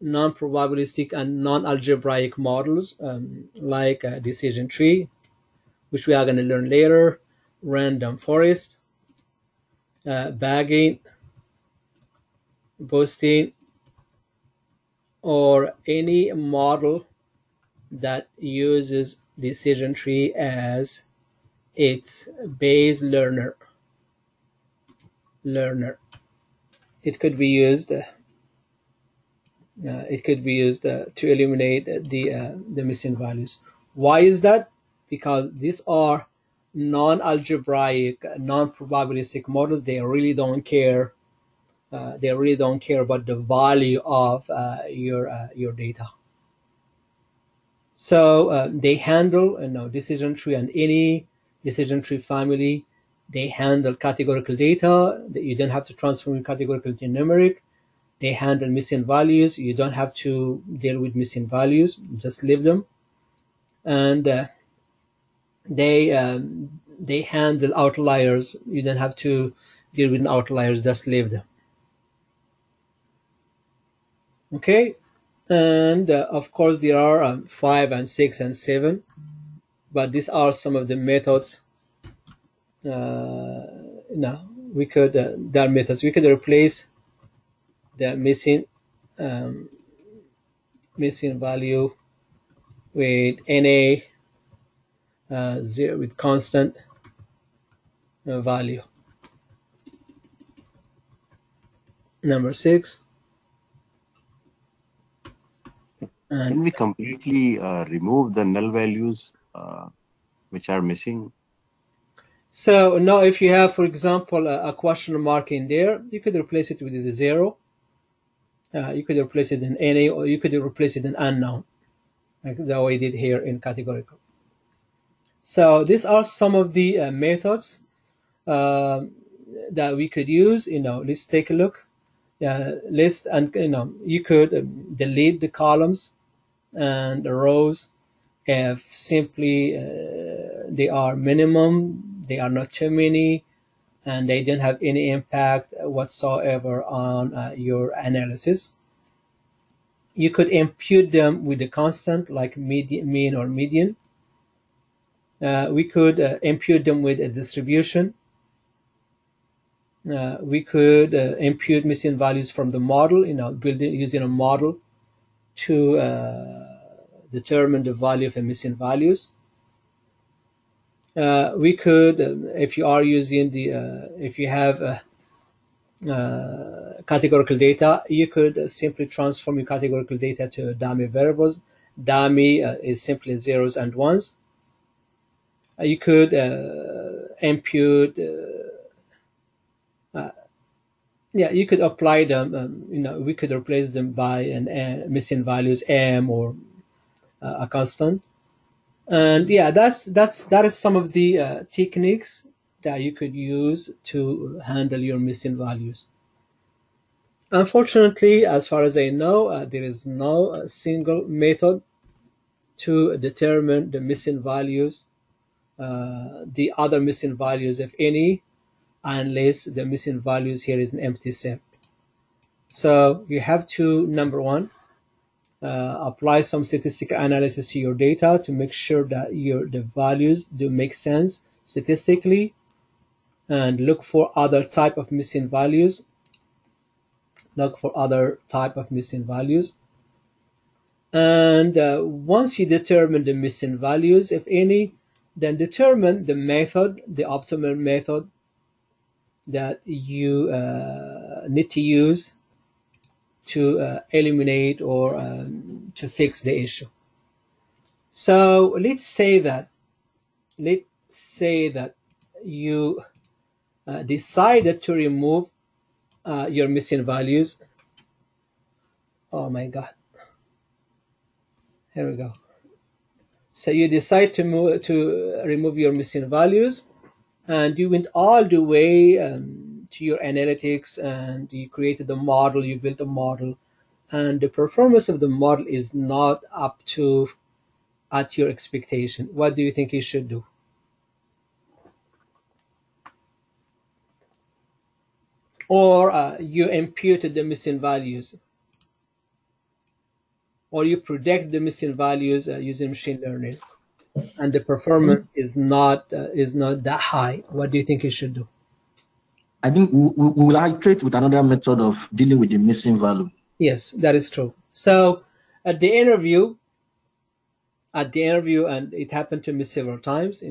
and non-algebraic models like a decision tree, which we are going to learn later, random forest, bagging, boosting, or any model that uses decision tree as its base learner. It could be used it could be used to eliminate the missing values. Why is that? Because these are non-algebraic, non-probabilistic models. They really don't care. They really don't care about the value of your data. So they handle decision tree and any decision tree family. They handle categorical data. You don't have to transform categorical to numeric. They handle missing values. You don't have to deal with missing values. Just leave them. And they handle outliers. You don't have to deal with outliers. Just leave them. Okay, and of course there are 5 and 6 and 7, but these are some of the methods. We could replace the missing value with NA zero, with constant value. Number 6. And can we completely remove the null values which are missing? So now if you have, for example, a question mark in there, you could replace it with a zero. You could replace it in NA, or you could replace it in unknown, like the way we did here in categorical. So these are some of the methods that we could use. Let's take a look. List, and you could delete the columns and the rows if simply they are minimum, they are not too many, and they don't have any impact whatsoever on your analysis. You could impute them with a constant like mean or median. We could impute them with a distribution. We could impute missing values from the model, using a model to determine the value of the missing values. We could, if you are using the, if you have categorical data, you could simply transform your categorical data to dummy variables. Dummy is simply zeros and ones. You could impute. You could apply them. We could replace them by an missing values M or a constant. And yeah, that is some of the techniques that you could use to handle your missing values. Unfortunately, as far as I know, there is no single method to determine the missing values, the other missing values, if any, unless the missing values here is an empty set. So you have to, number one, apply some statistical analysis to your data to make sure that the values do make sense statistically, and look for other type of missing values. And once you determine the missing values, if any, then determine the method, the optimal method that you need to use to eliminate or to fix the issue. So let's say that you decided to remove your missing values. Oh my God! Here we go. So you decide to remove your missing values, and you went all the way to your analytics, and you created the model, you built a model, and the performance of the model is not up to at your expectation. What do you think you should do? Or you imputed the missing values, or you predict the missing values using machine learning, and the performance is not that high. What do you think you should do? I think we will iterate with another method of dealing with the missing value. Yes, that is true. So at the interview, and it happened to me several times,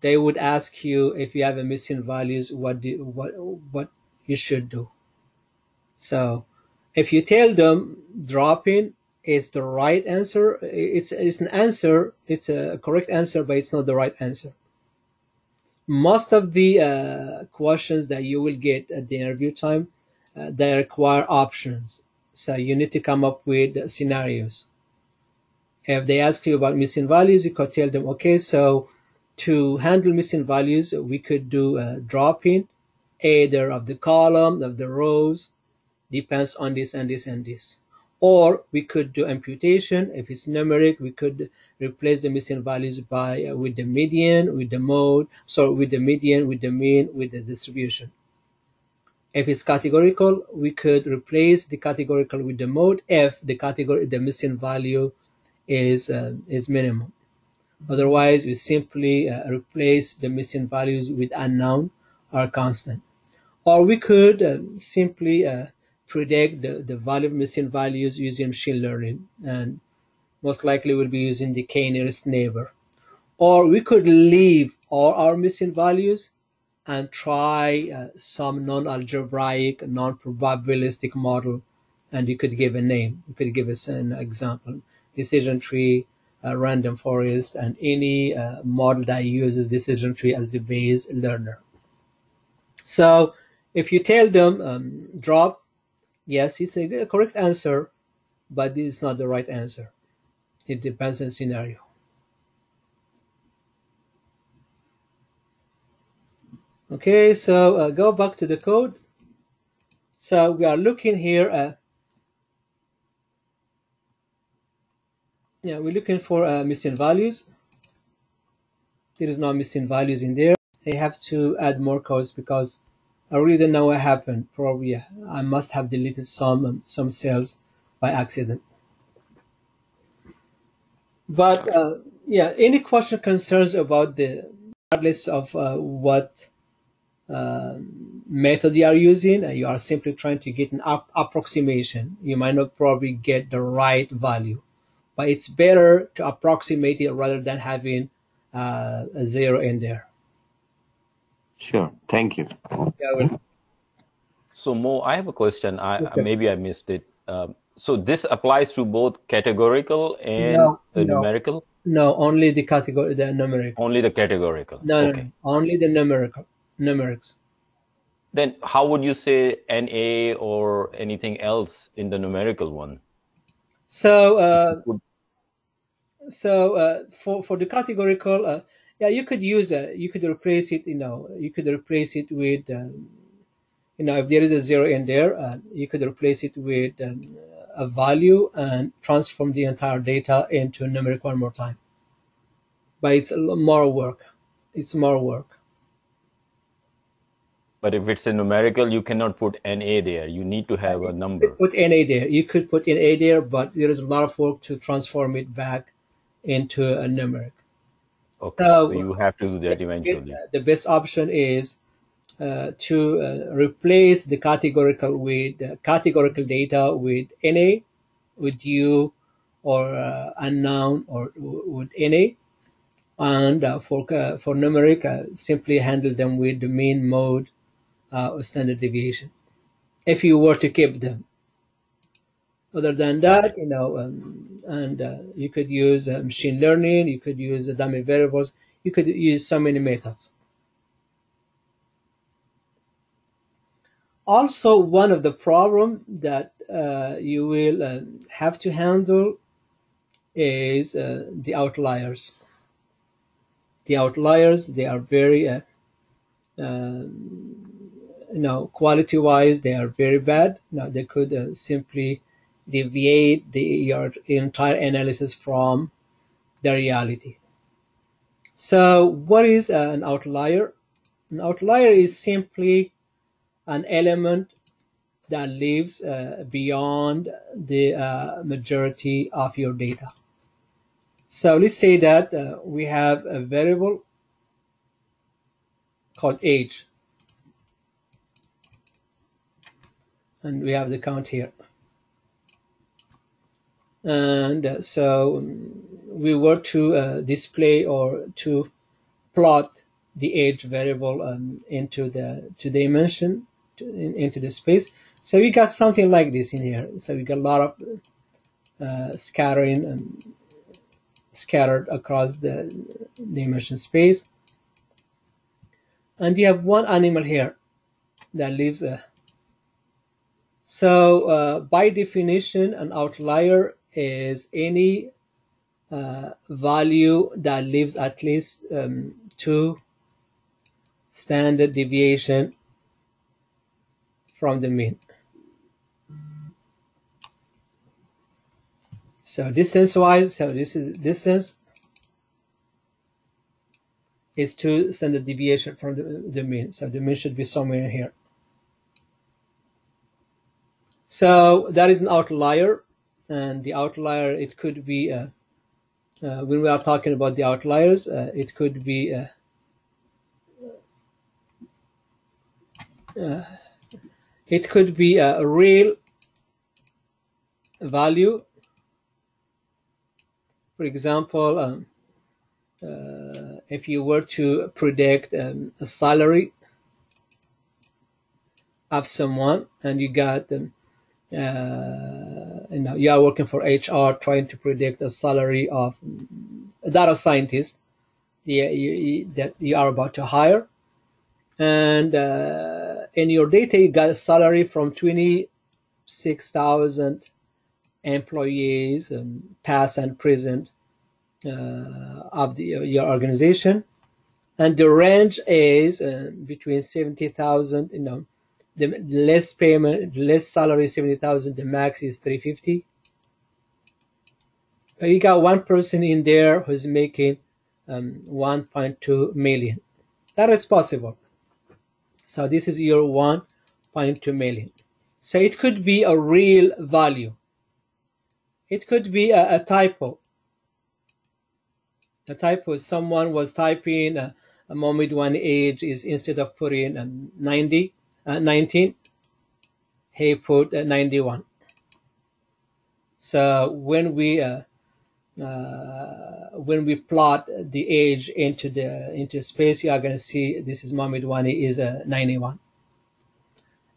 they would ask you, if you have a missing values, what you should do. So If you tell them dropping is the right answer, it's an answer, it's a correct answer, but it's not the right answer. Most of the questions that you will get at the interview time, they require options. So you need to come up with scenarios. If they ask you about missing values, you could tell them, okay, so to handle missing values, we could do a dropping either of the column, of the rows, depends on this and this and this. Or we could do amputation. If it's numeric, we could replace the missing values by with the median, with the mode, so with the median, with the mean, with the distribution. If it's categorical, we could replace the categorical with the mode if the category, the missing value is minimum. Otherwise, we simply replace the missing values with unknown or constant. Or we could simply predict the value of missing values using machine learning, and most likely we'll be using the K nearest neighbor. Or we could leave all our missing values and try some non-algebraic, non-probabilistic model, and you could give a name, you could give us an example, decision tree, random forest, and any model that uses decision tree as the base learner. So if you tell them drop, yes, it's a correct answer, but it's not the right answer. It depends on scenario. Okay, so go back to the code. So we are looking here at, yeah, we're looking for missing values. There is no missing values in there. I have to add more codes because I really don't know what happened. Probably I must have deleted some cells by accident. But yeah, any question concerns about the, regardless of what method you are using, you are simply trying to get an approximation. You might not probably get the right value, but it's better to approximate it rather than having a zero in there. Sure. Thank you. So Mo, I have a question. Maybe I missed it. So this applies to both categorical and numerical? No, only the category, the numerical. Only the categorical. No, okay. No, only the numerical, numerics. Then how would you say NA or anything else in the numerical one? So, for the categorical, yeah, you could use you could replace it. You know, you could replace it with, you know, if there is a zero in there, you could replace it with a value and transform the entire data into numeric one more time. But it's more work. It's more work. But if it's a numerical, you cannot put NA there. You need to have a number. Put NA there. You could put NA there, but there is a lot of work to transform it back into a numeric. Okay, so you have to do that eventually. The best option is to replace the categorical with categorical data with NA, with U, or unknown, or with NA. And for numeric, simply handle them with the mean, mode, or standard deviation, if you were to keep them. Other than that, you know, you could use machine learning, you could use dummy variables, you could use so many methods. Also, one of the problems that you will have to handle is the outliers. The outliers, they are very, you know, quality-wise, they are very bad. Now, they could simply deviate your entire analysis from the reality. So what is an outlier? An outlier is simply an element that lives beyond the majority of your data. So let's say that we have a variable called age, and we have the count here. And so we were to display or to plot the age variable into the dimension, into the space. So we got something like this in here. So we got a lot of scattering and scattered across the dimension space. And you have one animal here that lives a. So by definition, an outlier is any value that lives at least 2 standard deviation from the mean. So distance wise, so this is distance is 2 standard deviation from the mean. So the mean should be somewhere here. So that is an outlier, and the outlier, it could be when we are talking about the outliers, it could be a real value. For example, if you were to predict a salary of someone, and you got you are working for HR trying to predict a salary of a data scientist that you are about to hire, and in your data you got a salary from 26,000 employees, past and present, of your organization, and the range is between 70,000, the less payment, less salary, 70,000. The max is 350. You got one person in there who's making 1.2 million. That is possible. So this is your 1.2 million. So it could be a real value. It could be a typo. A typo. Someone was typing a moment one age is, instead of putting 19, he put 91. So when we plot the age into space, you are going to see this is Mohammed Wani is 91.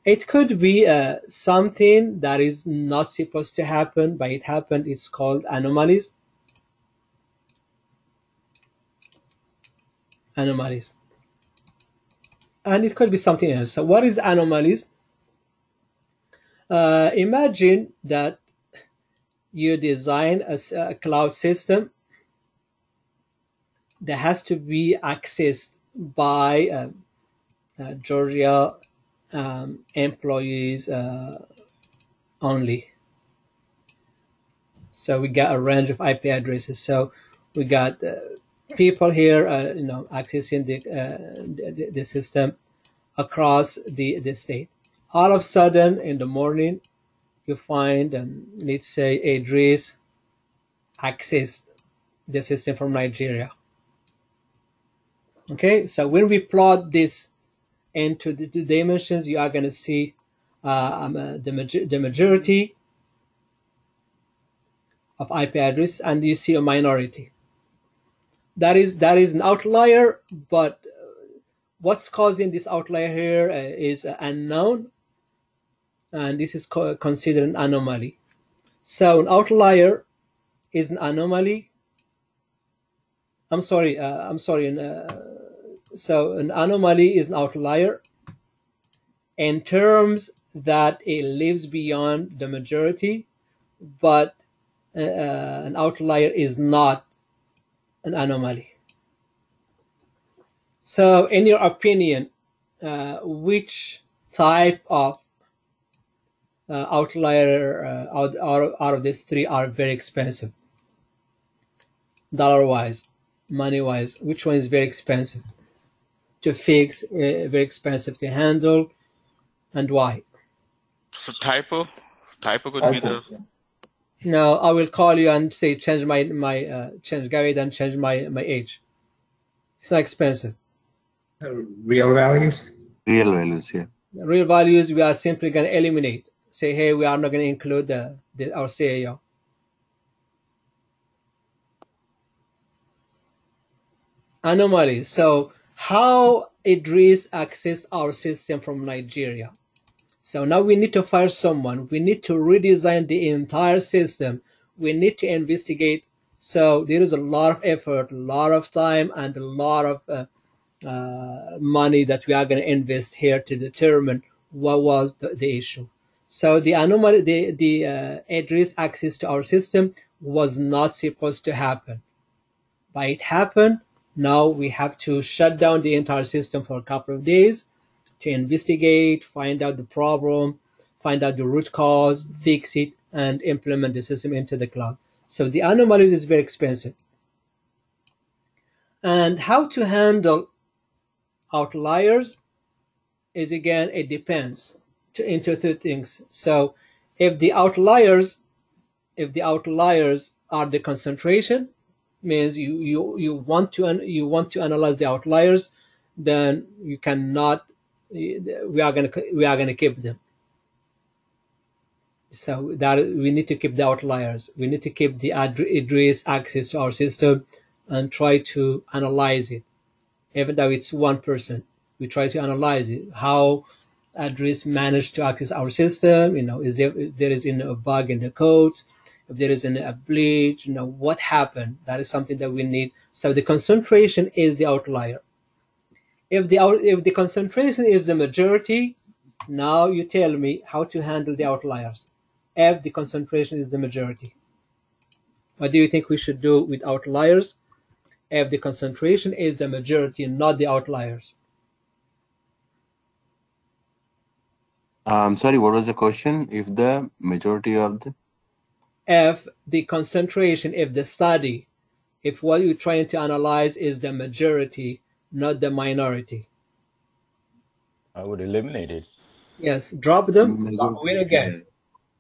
It could be something that is not supposed to happen, but it happened. It's called anomalies. Anomalies. And it could be something else. So what is anomalies? Imagine that you design a cloud system that has to be accessed by Georgia employees only. So we got a range of IP addresses. So we got people here, accessing the system across the state. All of a sudden, in the morning, you find, let's say, Idris accessed the system from Nigeria. Okay, so when we plot this into the dimensions, you are going to see the majority of IP addresses, and you see a minority. That is an outlier, but what's causing this outlier here is unknown, and this is considered an anomaly. So an outlier is an anomaly. So an anomaly is an outlier in terms that it lives beyond the majority, but an outlier is not an anomaly. So in your opinion, which type of outlier out of these 3 are very expensive? Dollar wise, money wise, which one is very expensive to fix, very expensive to handle, and why? So typo could be the. No, I will call you and say change my age. It's not expensive. Real values. Real values, yeah. Real values we are simply going to eliminate. Say, hey, we are not going to include our CAO. Anomaly. So how Idris accessed our system from Nigeria. So now we need to fire someone. We need to redesign the entire system. We need to investigate. So there is a lot of effort, a lot of time, and a lot of money that we are going to invest here to determine what was the issue. So the anomaly, the address access to our system was not supposed to happen, but it happened. Now we have to shut down the entire system for a couple of days to investigate, find out the problem, find out the root cause, fix it, and implement the system into the cloud. So the anomalies is very expensive. And how to handle outliers is, again, it depends into two things. So if the outliers are the concentration, means you want to analyze the outliers, then you cannot, we are going to keep them. So that we need to keep the outliers, we need to keep the address access to our system and try to analyze it. Even though it's 1%, we try to analyze it, how address managed to access our system, you know, if there is a bug in the codes, if there is a bleed, you know, what happened. That is something that we need. So the concentration is the outlier. If the concentration is the majority, now you tell me how to handle the outliers. If the concentration is the majority, what do you think we should do with outliers? If the concentration is the majority, not the outliers. Sorry, what was the question? If the majority of the... If the concentration, if the study, if what you're trying to analyze is the majority, not the minority. I would eliminate it. Yes, drop them. Win again.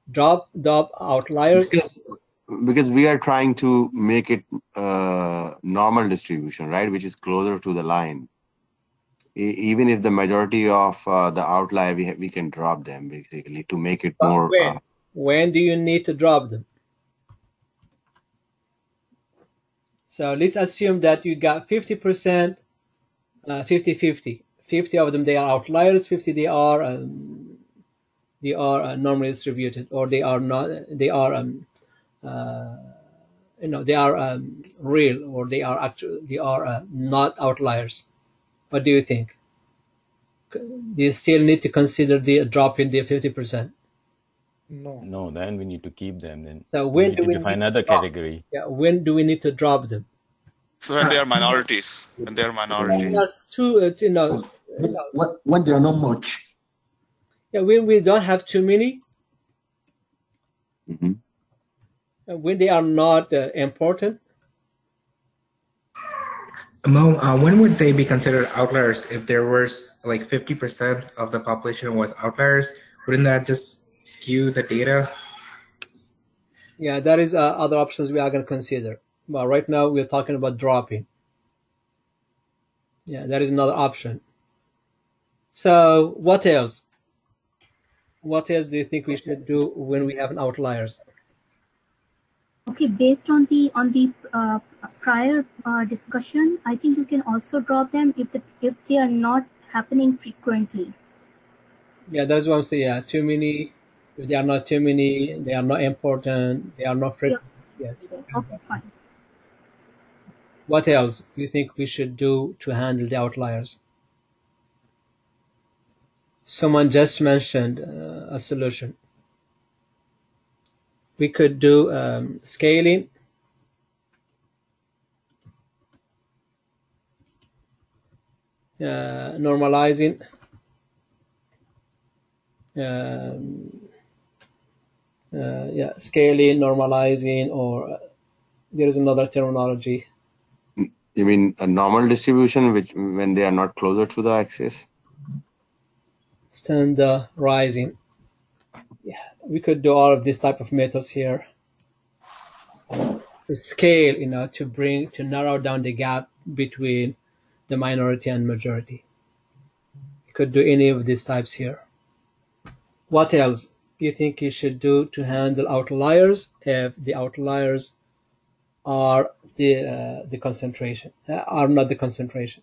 Drop the outliers. Because we are trying to make it normal distribution, right? Which is closer to the line. Even if the majority of the outlier, we can drop them basically to make it more. When do you need to drop them? So let's assume that you got 50%, 50-50. 50 of them, they are outliers. 50, they are normally distributed, or they are not. They are they are real, or they are actual. They are not outliers. What do you think? Do you still need to consider the drop in the 50%? No. No, then we need to keep them. Then so when do we define another category? Yeah, when do we need to drop them? So when they are minorities, when they are minorities. That's too, you know. When they are not much. Yeah, when we don't have too many. Mm-hmm. When they are not important. Mo, when would they be considered outliers? If there was like 50% of the population was outliers, wouldn't that just skew the data? Yeah, that is other options we are going to consider. But right now we're talking about dropping. Yeah, that is another option. So what else? What else do you think we should do when we have an outliers? Okay, based on the prior discussion, I think you can also drop them if they are not happening frequently. Yeah, that's what I'm saying. Yeah, too many. If they are not too many, they are not important. They are not frequent. Yeah. Yes. Okay, fine. What else do you think we should do to handle the outliers? Someone just mentioned a solution. We could do scaling. Normalizing. Yeah, scaling, normalizing, or there is another terminology. You mean a normal distribution, which when they are not closer to the axis? Standardizing. Yeah, we could do all of these type of methods here. To scale, you know, to narrow down the gap between the minority and majority. You could do any of these types here. What else do you think you should do to handle outliers if the outliers are the concentration, are not the concentration?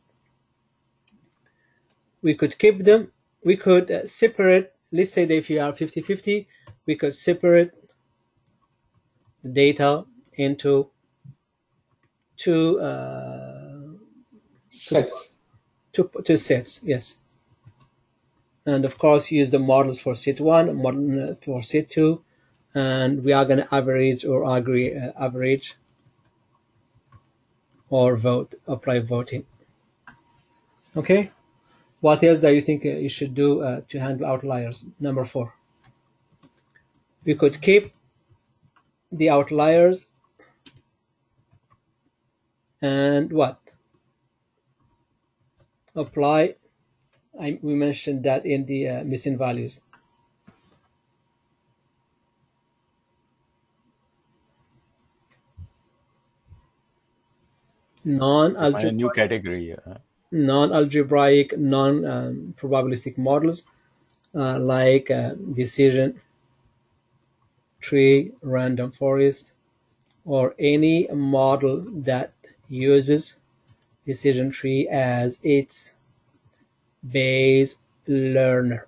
We could keep them. We could separate let's say that if you are 50-50, we could separate data into two sets, yes. And of course, use the models for set one, model for set two, and we are going to average or average or vote, apply voting. Okay. What else do you think you should do to handle outliers? Number four. We could keep the outliers and what? Apply. We mentioned that in the missing values. Non-algebraic, a new category. Non-algebraic, non-probabilistic models like decision tree, random forest, or any model that uses decision tree as its base learner.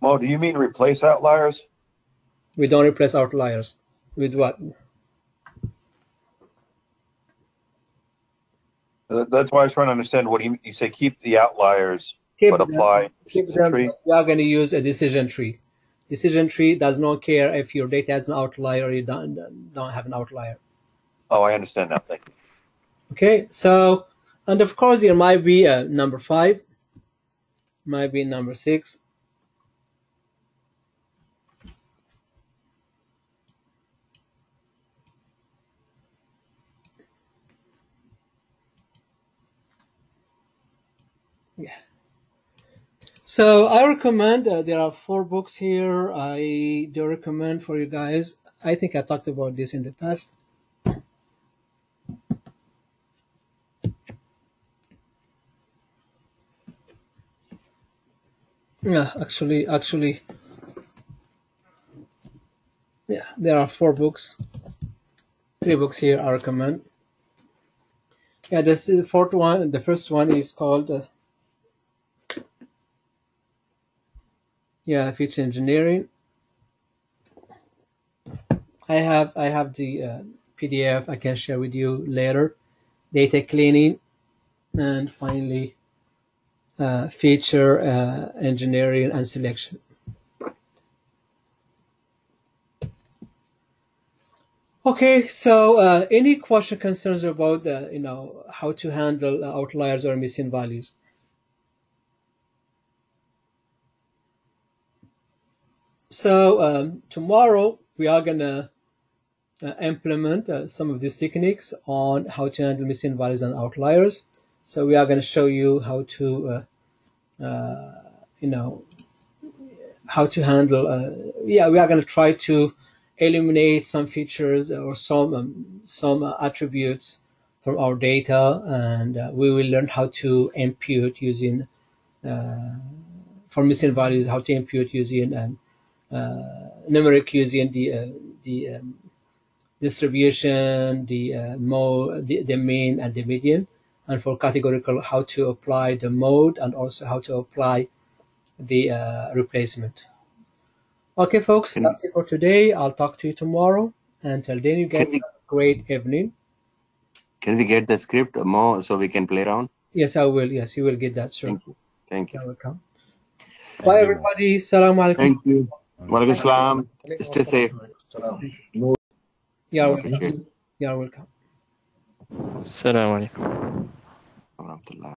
Mo, do you mean replace outliers? We don't replace outliers. With what? That's why I was trying to understand what you say. Keep the outliers, but apply decision tree. We are going to use a decision tree. Decision tree does not care if your data has an outlier or you don't have an outlier. Oh, I understand now. Thank you. Okay, so, and of course, there might be a number five, might be number six. Yeah. So I recommend, there are four books here. I do recommend for you guys. I think I talked about this in the past. Yeah, actually, yeah, there are four books. Three books here I recommend. Yeah, this is the fourth one. The first one is called, yeah, Feature Engineering. I have the PDF I can share with you later. Data cleaning, and finally, feature engineering and selection. Okay, so any question concerns about you know, how to handle outliers or missing values? So tomorrow we are gonna implement some of these techniques on how to handle missing values and outliers. So we are going to show you how to, you know, how to handle. Yeah, we are going to try to eliminate some features or some attributes from our data, and we will learn how to impute using for missing values, how to impute using numeric, using the distribution, the mean and the median. And for categorical, how to apply the mode and also how to apply the replacement. Okay, folks, that's it for today. I'll talk to you tomorrow. Until then, you get a great evening. Can we get the script more so we can play around? Yes, I will. Yes, you will get that, sure. Thank you. Thank you. You're welcome. Bye, everybody. Assalamu alaikum. Thank you. Wa alaikum salam. Stay safe. You're welcome. You're welcome. Assalamu alaikum.